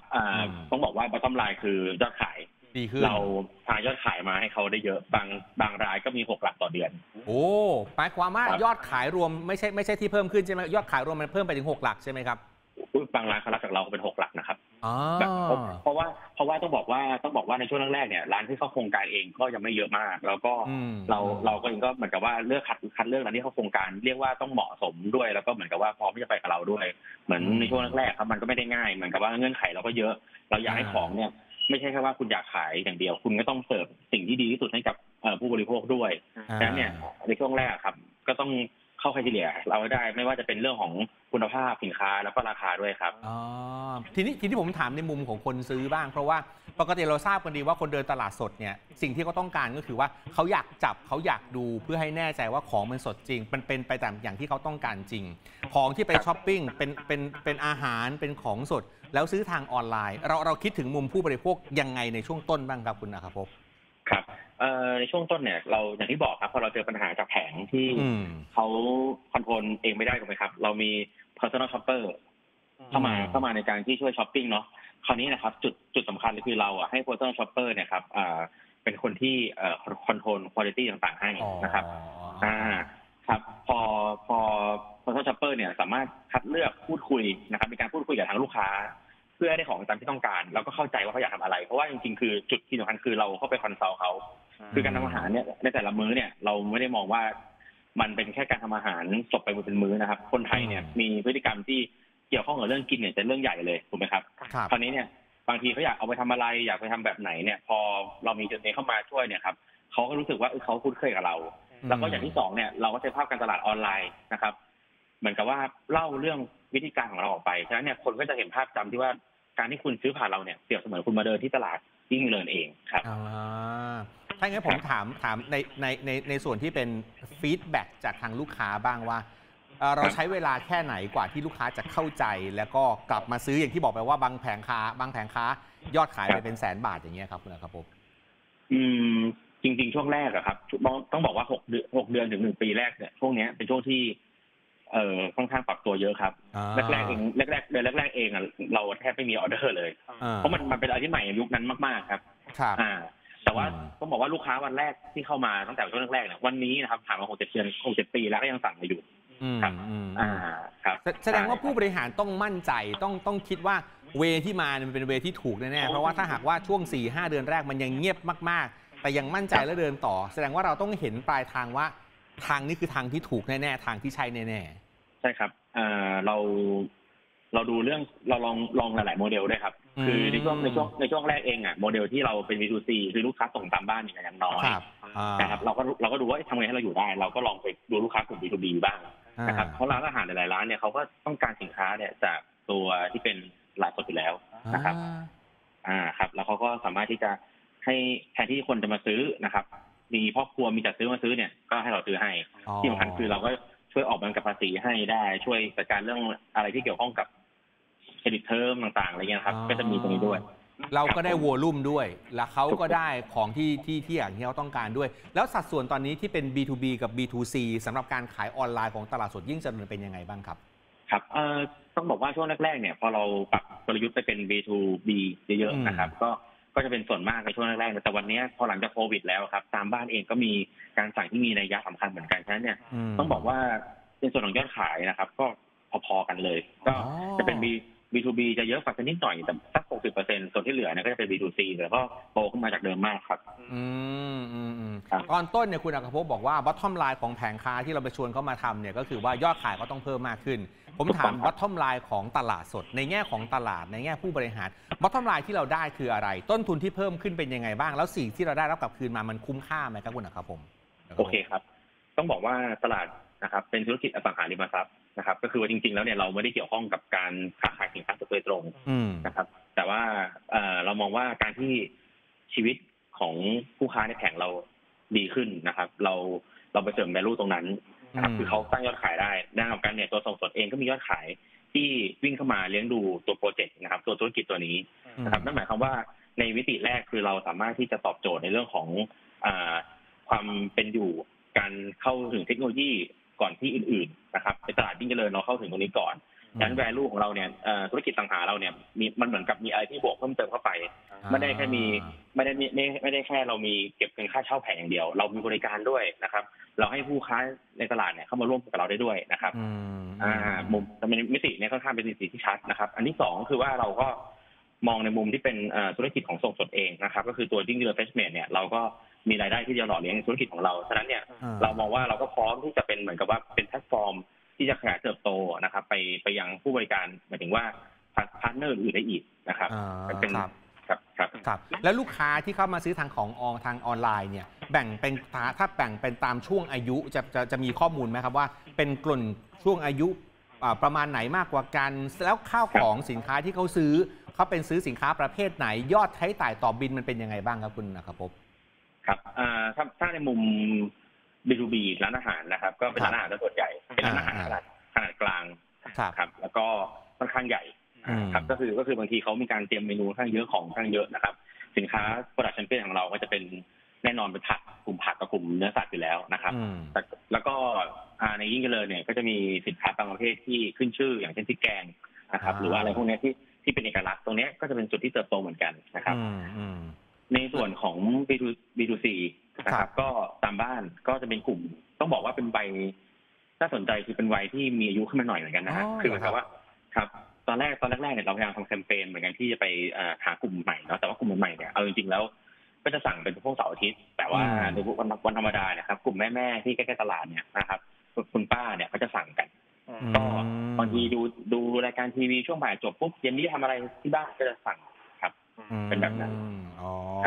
บต้องบอกว่าbottom lineคือยอดขายดีขึ้นเราพายอดขายมาให้เขาได้เยอะบางบางรายก็มีหกหลักต่อเดือนโอ้หมายความว่ายอดขายรวมไม่ใช่ไม่ใช่ที่เพิ่มขึ้นใช่ไหมยอดขายรวมมันเพิ่มไปถึงหกหลักใช่ไหมครับบางร้านเขารับจากเราเป็นหกหลักนะครับเพราะว่าเพราะว่าต้องบอกว่าต้องบอกว่าในช่วงแรกๆเนี่ยร้านที่เข้าโครงการเองก็ยังไม่เยอะมากแล้วก็เราเราก็เองก็เหมือนกับว่าเลือกคัดคัดเลือกร้านที่เข้าโครงการเรียกว่าต้องเหมาะสมด้วยแล้วก็เหมือนกับว่าพร้อมที่จะไปกับเราด้วยเหมือนในช่วงแรกๆครับมันก็ไม่ได้ง่ายเหมือนกับว่าเงื่อนไขเราก็เยอะเราอยากให้ของเนี่ยไม่ใช่แค่ว่าคุณอยากขายอย่างเดียวคุณก็ต้องเสิร์ฟสิ่งที่ดีที่สุดให้กับผู้บริโภคด้วยดังนั้นเนี่ยในช่วงแรกครับก็ต้องเข้าไครทีเรียเราได้ไม่ว่าจะเป็นเรื่องของคุณภาพสินค้าแล้วก็ราคาด้วยครับอ๋อทีนี้ทีนี้ผมถามในมุมของคนซื้อบ้างเพราะว่าปกติเราทราบกันดีว่าคนเดินตลาดสดเนี่ยสิ่งที่เขาต้องการก็คือว่าเขาอยากจับเขาอยากดูเพื่อให้แน่ใจว่าของมันสดจริงมันเป็นไปตามอย่างที่เขาต้องการจริงของที่ไปช้อปปิ้งเป็นเป็นเป็นอาหารเป็นของสดแล้วซื้อทางออนไลน์เราเราคิดถึงมุมผู้บริโภคยังไงในช่วงต้นบ้างครับคุณอัครภพครับในช่วงต้นเนี่ยเราอย่างที่บอกครับพอเราเจอปัญหาจากแผงที่เขาคอนโทรลเองไม่ได้ถูกไหมครับเรามี personal shopper เข้ามาเข้ามาในการที่ช่วยช้อปปิ้งเนาะคราวนี้นะครับจุดจุดสำคัญเลยคือเราอ่ะให้ personal shopper เนี่ยครับเป็นคนที่คอนโทรลคุณภาพต่างๆให้นะครับอ่าครับพอพอ personal shopper เนี่ยสามารถคัดเลือกพูดคุยนะครับมีการพูดคุยกับทางลูกค้าเพื่อได้ของตามที่ต้องการแล้วก็เข้าใจว่าเขาอยากทำอะไรเพราะว่าจริงๆคือจุดที่สำคัญคือเราเข้าไปคอนซัลท์เขาคือการทำอาหารเนี่ยในแต่ละมื้อเนี่ยเราไม่ได้มองว่ามันเป็นแค่การทำอาหารจบไปเป็นมื้อนะครับคนไทยเนี่ยมีพฤติกรรมที่เกี่ยวข้องกับเรื่องกินเนี่ยจะเรื่องใหญ่เลยถูกไหมครับคราวนี้เนี่ยบางทีเขาอยากเอาไปทำอะไรอยากไปทำแบบไหนเนี่ยพอเรามีจุดนี้เข้ามาช่วยเนี่ยครับเขาก็รู้สึกว่าเขาคุ้นเคยกับเราแล้วก็อย่างที่สองเนี่ยเราก็ใช้ภาพการตลาดออนไลน์นะครับเหมือนกับว่าเล่าเรื่องวิธีการของเราออกไปฉะนั้นเนี่ยคนก็จะเห็นภาพจำที่ว่าการที่คุณซื้อผ่านเราเนี่ยเปรียบเสมือนคุณมาเดินที่ตลาดยิ่งเดินเองครับถ้างั้นผมถามถามในในในในส่วนที่เป็นฟีดแบ็กจากทางลูกค้าบ้างว่าเราใช้เวลาแค่ไหนกว่าที่ลูกค้าจะเข้าใจแล้วก็กลับมาซื้ออย่างที่บอกไปว่าบางแผงค้าบางแผงค้ายอดขายไปเป็นแสนบาทอย่างเงี้ยครับคุณนะครับผมอืมจริงๆช่วงแรกอะครับต้องบอกว่าหกเดือนหกเดือนถึงหนึ่งปีแรกเนี่ยช่วงเนี้ยเป็นช่วงที่เออค่อนข้างปรับตัวเยอะครับแรกแรกเองแรกแรกเดือนแรกๆเองเราแทบไม่มีออเดอร์เลยเพราะมันมันเป็นอะไรที่ใหม่ยุคนั้นมากๆครับอ่าแต่ว่าต้องบอกว่าลูกค้าวันแรกที่เข้ามาตั้งแต่ช่วงแรกๆเนี่ยวันนี้นะครับผ่านมาหกเจ็ดเดือนหกเจ็ดปีแล้วก็ยังสั่งอยู่ครับอ่าครับแสดงว่าผู้บริหารต้องมั่นใจต้องต้องคิดว่าเวที่มามันเป็นเวที่ถูกแน่ๆเพราะว่าถ้าหากว่าช่วง สี่ห้า เดือนแรกมันยังเงียบมากๆแต่ยังมั่นใจและเดินต่อแสดงว่าเราต้องเห็นปลายทางว่าทางนี้คือทางที่ถูกแน่ๆทางที่ใช่แน่ๆใช่ครับอ่าเราเราดูเรื่องเราลองลองหลายๆโมเดลด้วยครับคือในช่วงในช่วงในช่วงแรกเองอ่ะโมเดลที่เราเป็น บี ทู ซี คือลูกค้าส่งตามบ้านอย่างน้อยนะครับเราก็เราก็ดูว่าทำไงให้เราอยู่ได้เราก็ลองไปดูลูกค้ากลุ่ม บี ทู บี บ้างนะครับเพราะร้านอาหารหลายๆร้านเนี่ยเขาก็ต้องการสินค้าเนี่ยจากตัวที่เป็นไลฟ์สดอยู่แล้วนะครับอ่าครับแล้วเขาก็สามารถที่จะให้แทนที่คนจะมาซื้อนะครับมีพ่อครัวมีจัดซื้อมาซื้อเนี่ยก็ให้เราซื้อให้ที่สำคัญคือเราก็ช่วยออกแบบกับภาษีให้ได้ช่วยจัดการเรื่องอะไรที่เกี่ยวข้องกับเครดิตเทอมต่างๆอะไรเงี้ยครับก็จะมีตรงนี้ด้วยเราก็ได้วอลลุ่มด้วยแล้วเขาก็ได้ของที่ที่ที่อย่างที่เขาต้องการด้วยแล้วสัดส่วนตอนนี้ที่เป็น บี ทู บี กับ บี ทู ซี สำหรับการขายออนไลน์ของตลาดสดยิ่งเจริญเป็นยังไงบ้างครับครับเอ่อต้องบอกว่าช่วงแรกๆเนี่ยพอเราปรับกลยุทธ์ไปเป็น บี ทู บี เยอะๆนะครับก็ก็จะเป็นส่วนมากในช่วงแรกๆแต่วันนี้พอหลังจากโควิดแล้วครับตามบ้านเองก็มีการสั่งที่มีนัยยะสำคัญเหมือนกันฉะนั้นเนี่ยต้องบอกว่าในส่วนของยอดขายนะครับก็พอๆกันเลยก็จะเป็น B บี ทู บี จะเยอะกว่านิดหน่อยแต่สัก หกสิบเปอร์เซ็นต์ ส่วนที่เหลือเนี่ยก็จะเป็น บี ทู ซี แต่ก็โตขึ้นมาจากเดิมมากครับอืมตอนต้นเนี่ยคุณอัครภพบอกว่า bottom line ของแผงค้าที่เราไปชวนเขามาทำเนี่ยก็คือว่ายอดขายก็ต้องเพิ่มมากขึ้นผมถาม bottom line ของตลาดสดในแง่ของตลาดในแง่ผู้บริหาร bottom line ที่เราได้คืออะไรต้นทุนที่เพิ่มขึ้นเป็นยังไงบ้างแล้วสิ่งที่เราได้รับกลับคืนมามันคุ้มค่าไหมครับคุณอัครภพโอเคครับต้องบอกว่าตลาดนะครับเป็นธุรกิจอสังหาริมทรัพย์นะครับก็คือว่าจริงๆแล้วเนี่ยเราไม่ได้เกี่ยวข้องกับการค้าขายสินค้าโดยตรงนะครับแต่ว่าเรามองว่าการที่ชีวิตของผู้ค้าในแผงเราดีขึ้นนะครับเราเราไปเสริม value ตรงนั้นนะครับคือเขาสร้างยอดขายได้ด้านของการเนี่ยตัวส่งสดเองก็มียอดขายที่วิ่งเข้ามาเลี้ยงดูตัวโปรเจกต์นะครับตัวธุรกิจตัวนี้นะครับนั่นหมายความว่าในวิธีแรกคือเราสามารถที่จะตอบโจทย์ในเรื่องของความเป็นอยู่การเข้าถึงเทคโนโลยีก่อนที่อื่นๆนะครับในตลาดยิ่งเจริญเราเข้าถึงตรงนี้ก่อนดังนั้น value ของเราเนี่ยธุรกิจสังหาเราเนี่ยมีมันเหมือนกับมีอะไรที่บวกเพิ่มเติมเข้าไปไม่ได้แค่มีไม่ได้ไม่ไม่ได้แค่เรามีเก็บเงินค่าเช่าแผงอย่างเดียวเรามีบริการด้วยนะครับเราให้ผู้ค้าในตลาดเนี่ยเข้ามาร่วมกับเราได้ด้วยนะครับอ่ามุมแต่มิติเนี่ยค่อนข้างเป็นมิติที่ชัดนะครับอันที่สองคือว่าเราก็มองในมุมที่เป็นธุรกิจของส่งสดเองนะครับก็คือตัวยิ่งเจริญ investment เนี่ยเราก็มีรายได้ที่จะหล่อเลี้ยงธุรกิจของเราฉะนั้นเนี่ยเรามองว่าเราก็พร้อมที่จะเป็นเหมือนกับว่าเป็นแพลตฟอร์มที่จะขยายเติบโตนะครับไปไปยังผู้บริการหมายถึงว่าพาร์ทเนอร์อื่นได้อีกนะครับเป็นครับครับครับแล้วลูกค้าที่เข้ามาซื้อทางของออนทางออนไลน์เนี่ยแบ่งเป็นถ้าแบ่งเป็นตามช่วงอายุจะจะจะมีข้อมูลไหมครับว่าเป็นกลุ่มช่วงอายุประมาณไหนมากกว่ากันแล้วข้าวของสินค้าที่เขาซื้อเขาเป็นซื้อสินค้าประเภทไหนยอดใช้จ่ายต่อบินมันเป็นยังไงบ้างครับคุณอัครภพครับถ้าในมุม บี ทู บี ร้านอาหารนะครับก็เป็นร้านอาหารส่วนใหญ่เป็นร้านอาหารขนาดขนาดกลางครับแล้วก็ค่อนข้างใหญ่ครับก็คือก็คือบางทีเขามีการเตรียมเมนูข้างเยอะของข้างเยอะนะครับสินค้าโปรดักชันเป้นของเราก็จะเป็นแน่นอนเป็นผักกลุ่มผักกับกลุ่มเนื้อสัตว์อยู่แล้วนะครับแล้วก็ในยิ่งเจริญเนี่ยก็จะมีสินค้าบางประเภทที่ขึ้นชื่ออย่างเช่นพริกแกงนะครับหรือว่าอะไรพวกนี้ที่ที่เป็นเอกลักษณ์ตรงนี้ก็จะเป็นจุดที่เติบโตเหมือนกันนะครับในส่วนของ บี ทู ซี นะครับก็ตามบ้านก็จะเป็นกลุ่มต้องบอกว่าเป็นวัยน่าสนใจคือเป็นวัยที่มีอายุขึ้นมาหน่อยเหมือนกันนะฮะคือเหมือนกับว่าครับตอนแรกตอนแรกๆเนี่ยเราพยายามทำแคมเปญเหมือนกันที่จะไปหากลุ่มใหม่เนาะแต่ว่ากลุ่มใหม่เนี่ยเอาจริงๆแล้วก็จะสั่งเป็นพวกเสาร์อาทิตย์แต่ว่าในวันวันธรรมดานะครับกลุ่มแม่ๆที่ใกล้ๆตลาดเนี่ยนะครับคุณป้าเนี่ยก็จะสั่งกันก็บางทีดูดูรายการทีวีช่วงบ่ายจบปุ๊บเย็นนี้ทำอะไรที่บ้านก็จะสั่งเป็นแบบนั้นอ๋ออ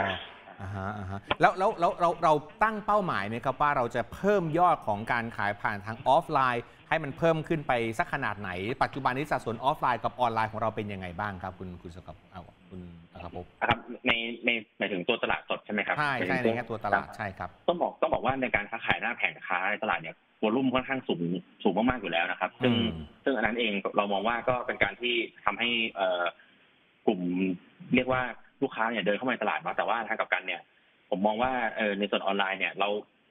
่าฮะอ่าฮะแล้วแล้วเราเราเราตั้งเป้าหมายไหมครับว่าเราจะเพิ่มยอดของการขายผ่านทางออฟไลน์ให้มันเพิ่มขึ้นไปสักขนาดไหนปัจจุบันนี้สัดส่วนออฟไลน์กับออนไลน์ของเราเป็นยังไงบ้างครับคุณคุณสกับเอาคุณนะครับผมครับในในหมายถึงตัวตลาดสดใช่ไหมครับใช่ใช่ในแง่ตัวตลาดใช่ครับต้องบอกต้องบอกว่าในการค้าขายหน้าแผงค้าในตลาดเนี่ยวอลุ่มค่อนข้างสูงสูงมากๆอยู่แล้วนะครับซึ่งซึ่งอันนั้นเองเรามองว่าก็เป็นการที่ทำให้กลุ่มเรียกว่าลูกค้าเนี่ยเดินเข้ามาในตลาดมาแต่ว่าทางกับกันเนี่ยผมมองว่าในส่วนออนไลน์เนี่ยเร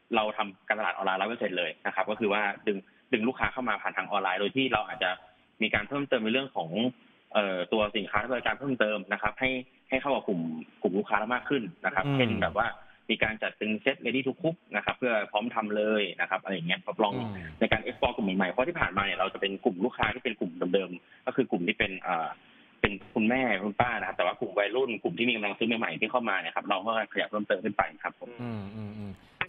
าเราทำการตลาดออนไลน์ร้อยเปอร์เซ็นต์เลยนะครับก็คือว่าดึงดึงลูกค้าเข้ามาผ่านทางออนไลน์โดยที่เราอาจจะมีการเพิ่มเติมในเรื่องของตัวสินค้าและบริการเพิ่มเติมนะครับให้ให้เข้ากับกลุ่มกลุ่มลูกค้ามากขึ้นนะครับเช่นแบบว่ามีการจัดตึงเซตเรดี้ทุกคุกนะครับเพื่อพร้อมทำเลยนะครับอะไรอย่างเงี้ยทดลองในการเอ็กซ์พอร์ตกลุ่มใหม่เพราะที่ผ่านมาเนี่ยเราจะเป็นกลุ่มลูกค้าที่เป็นกลุ่มเดิมๆก็คือกลุ่มที่เป็นเป็นคุณแม่คุณป้านะครับแต่ว่ากลุ่มวัยรุ่นกลุ่มที่มีกำลังซื้อใหม่ๆที่เข้ามาเนี่ยครับเราก็ขยับเพิ่มเติมขึ้นไปครับผม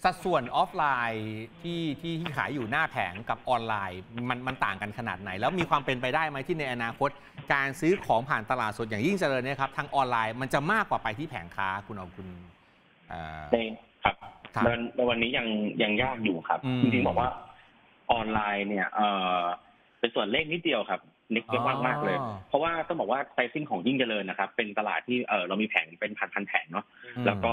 สัดส่วนออฟไลน์ที่ที่ขายอยู่หน้าแผงกับออนไลน์มันมันต่างกันขนาดไหนแล้วมีความเป็นไปได้ไหมที่ในอนาคตการซื้อของผ่านตลาดสดอย่างยิ่งเจริญนะครับทางออนไลน์มันจะมากกว่าไปที่แผงค้าคุณเอาคุณในครับในวันนี้ยังยังยากอยู่ครับจริงๆบอกว่าออนไลน์เนี่ยเป็นส่วนเลขนิดเดียวครับนิกเยอะมากมากเลยเพราะว่าต้องบอกว่าไซซิ่งของยิ่งเจริญนะครับเป็นตลาดที่เออเรามีแผงเป็นพันพันแผงเนาะแล้วก็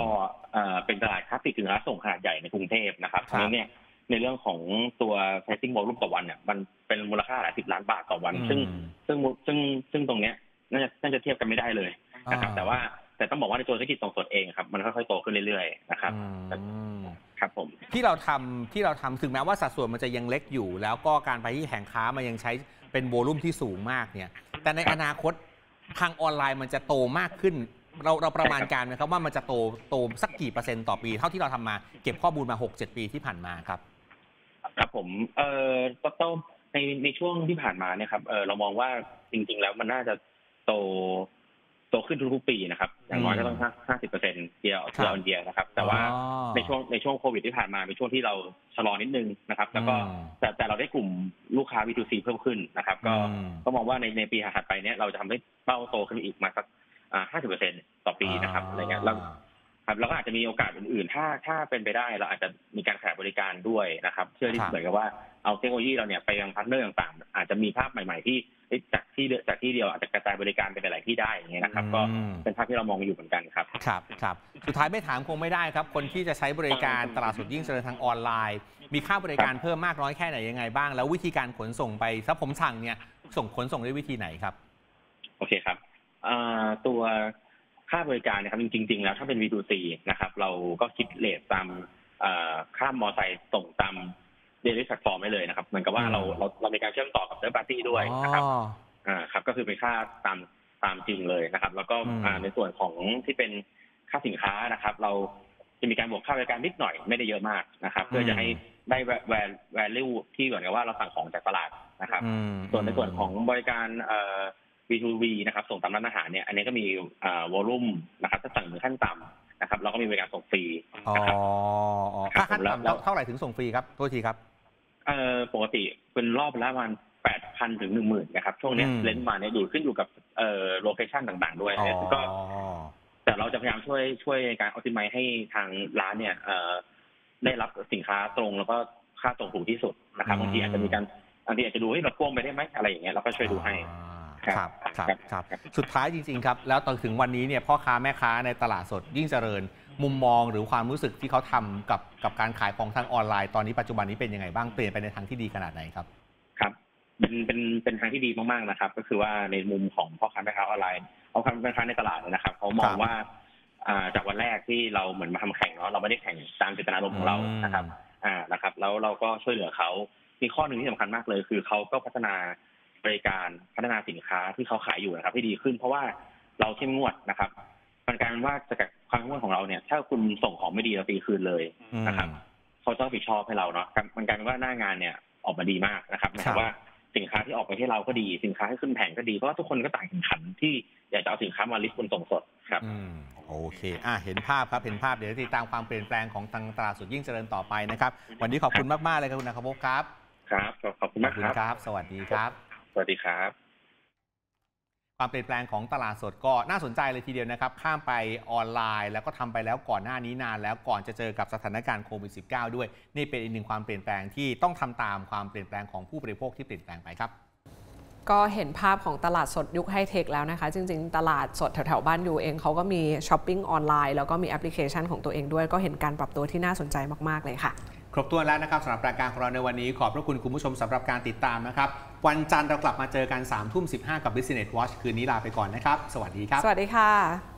เออเป็นตลาดค้าปลีกถึงร้านส่งขนาดใหญ่ในกรุงเทพนะครับทั้งนี้เนี่ยในเรื่องของตัวไซซิ่งวอลลุ่มต่อวันเนี่ยมันเป็นมูลค่าหลายสิบล้านบาทต่อวันซึ่งซึ่งซึ่งซึ่งตรงเนี้ยน่าจะน่าจะเทียบกันไม่ได้เลยนะครับแต่ว่าแต่ต้องบอกว่าในตัวธุรกิจส่งสดเองครับมันค่อยๆโตขึ้นเรื่อยๆนะครับที่เราทำที่เราทำถึงแม้ว่าสัดส่วนมันจะยังเล็กอยู่แล้วก็การไปที่แผงค้ามันยังใช้เป็นโวลุ่มที่สูงมากเนี่ยแต่ในอนาคตทางออนไลน์มันจะโตมากขึ้นเราเราประมาณการไหมครับว่ามันจะโตโตสักกี่เปอร์เซ็นต์ต่อปีเท่าที่เราทำมาเก็บข้อมูลมา หกถึงเจ็ด ปีที่ผ่านมาครับครับผมเอ่อโตในในช่วงที่ผ่านมาเนี่ยครับเออเรามองว่าจริงๆแล้วมันน่าจะ โตโตขึ้นทุกๆปีนะครับอย่างน้อยก็ต้อง ห้าสิบเปอร์เซ็นต์ เดียวเดียวเดียวนะครับแต่ว่าในช่วงในช่วงโควิดที่ผ่านมาเป็นช่วงที่เราชะลอนิดนึงนะครับแล้วก็แต่แต่เราได้กลุ่มลูกค้า บี ทู ซี เพิ่มขึ้นนะครับก็ก็มองว่าในในปีถัดไปเนี้ยเราจะทำให้เป้าโตขึ้นอีกมาสัก ห้าสิบเปอร์เซ็นต์ ต่อปีนะครับอะไรเงี้ยแล้วครับเราก็อาจจะมีโอกาสอื่นๆถ้าถ้าเป็นไปได้เราอาจจะมีการขายบริการด้วยนะครับเชื่อที่เหมือนกับว่าเอาเทคโนโลยีเราเนี่ยไปยังพาร์ทเนอร์ต่างๆอาจจะมีภาพใหม่ๆที่จากที่จากที่เดียวอาจจะกระจายบริการไปหลายที่ได้อย่างเงี้ยนะครับก็เป็นภาพที่เรามองอยู่เหมือนกันครับครับครับสุดท้ายไม่ถามคงไม่ได้ครับคนที่จะใช้บริการตลาดสดยิ่งเจริญทางออนไลน์มีค่าบริการเพิ่มมากน้อยแค่ไหนยังไงบ้างแล้ววิธีการขนส่งไปถ้าผมสั่งเนี่ยส่งขนส่งด้วยวิธีไหนครับโอเคครับตัวค่าบริการนะครับจริงๆแล้วถ้าเป็น บี ทู ซี นะครับเราก็คิดเรทตามค่ามอเตอร์ไซค์ส่งตามเดลิเวอรี่แพลตฟอร์มได้เลยนะครับเหมือนกับว่าเราเราเรามีการเชื่อมต่อกับเดลิเวอรี่ปาร์ตี้ด้วยนะครับอ่าครับก็คือเป็นค่าตามตามจริงเลยนะครับแล้วก็ในส่วนของที่เป็นค่าสินค้านะครับเราจะมีการบวกค่าบริการนิดหน่อยไม่ได้เยอะมากนะครับเพื่อจะให้ได้ value ที่เหมือนกับว่าเราสั่งของจากตลาดนะครับส่วนในส่วนของบริการบี ทู บี นะครับส่งตามร้านอาหารเนี่ยอันนี้ก็มีอ่าวอลุ่มนะครับถ้าสั่งถึงขั้นต่ำนะครับเราก็มีบริการส่งฟรีนะครับอ๋อขั้นต่ำเท่าไหร่ถึงส่งฟรีครับโทษทีครับเอ่อปกติเป็นรอบละประมาณ แปดพัน ถึง หนึ่งหมื่น นะครับช่วงนี้เลนส์มาเนี่ยอยู่ขึ้นอยู่กับเอ่อโลเคชั่นต่างๆด้วยก็แต่เราจะพยายามช่วยช่วยในการออปติไมซ์ให้ทางร้านเนี่ยเอ่อได้รับสินค้าตรงแล้วก็ค่าตรงถูกที่สุดนะครับบางทีอาจจะมีการบางทีอาจจะดูให้เราโกงไปได้ไหมอะไรอย่างเงี้ยเราก็ช่วยดูให้ครับครับครับสุดท้ายจริงๆครับแล้วตอนถึงวันนี้เนี่ยพ่อค้าแม่ค้าในตลาดสดยิ่งเจริญมุมมองหรือความรู้สึกที่เขาทำกับกับการขายของทางออนไลน์ตอนนี้ปัจจุบันนี้เป็นยังไงบ้างเปลี่ยนไปในทางที่ดีขนาดไหนครับครับเป็นเป็นเป็นทางที่ดีมากๆนะครับก็คือว่าในมุมของพ่อค้าแม่ค้าออนไลน์เอาคำแม่ค้าในตลาดเลยนะครับเขามองว่าจากวันแรกที่เราเหมือนมาทำแข่งเนาะเราไม่ได้แข่งตามเจตนารมณ์ของเรานะครับอ่านะครับแล้วเราก็ช่วยเหลือเขามีข้อหนึ่งที่สำคัญมากเลยคือเขาก็พัฒนาบริการพัฒนาสินค้าที่เขาขายอยู่นะครับให้ดีขึ้นเพราะว่าเราเข้มงวดนะครับมันกลายเป็นว่าจากความเข้มงวดของเราเนี่ยถ้าคุณส่งของไม่ดีเราตีคืนเลยนะครับเขาต้องรับผิดชอบให้เราเนาะมันกลายเป็นว่าหน้างานเนี่ยออกมาดีมากนะครับหมายความว่าสินค้าที่ออกไปให้เราก็ดีสินค้าที่ขึ้นแผงก็ดีเพราะว่าทุกคนก็ต่างแข่งขันที่อยากจะเอาสินค้ามาลิสต์บนส่งสดครับโอเคอ่ะเห็นภาพครับเห็นภาพเดี๋ยวติดตามความเปลี่ยนแปลงของทางตลาดสดยิ่งเจริญต่อไปนะครับวันนี้ขอบคุณมากๆเลยครับคุณนักขบวครับครับขอบคุณมากครับสวัสดีครับสวัสดีครับความเปลี่ยนแปลงของตลาดสดก็น่าสนใจเลยทีเดียวนะครับข้ามไปออนไลน์แล้วก็ทำไปแล้วก่อนหน้านี้นานแล้วก่อนจะเจอกับสถานการณ์โควิด สิบเก้า ด้วยนี่เป็นอีกหนึ่งความเปลี่ยนแปลงที่ต้องทำตามความเปลี่ยนแปลงของผู้บริโภคที่เปลี่ยนแปลงไปครับก็เห็นภาพของตลาดสดยุคไฮเทคแล้วนะคะจริงๆตลาดสดแถวๆบ้านอยู่เองเขาก็มีช้อปปิ้งออนไลน์แล้วก็มีแอปพลิเคชันของตัวเองด้วยก็เห็นการปรับตัวที่น่าสนใจมากๆเลยค่ะครบถ้วนแล้วนะครับสำหรับรายการของเราในวันนี้ขอบพระคุณคุณผู้ชมสำหรับการติดตามนะครับวันจันทร์เรากลับมาเจอกัน สามทุ่มสิบห้า กับ Business Watch คืนนี้ลาไปก่อนนะครับสวัสดีครับสวัสดีค่ะ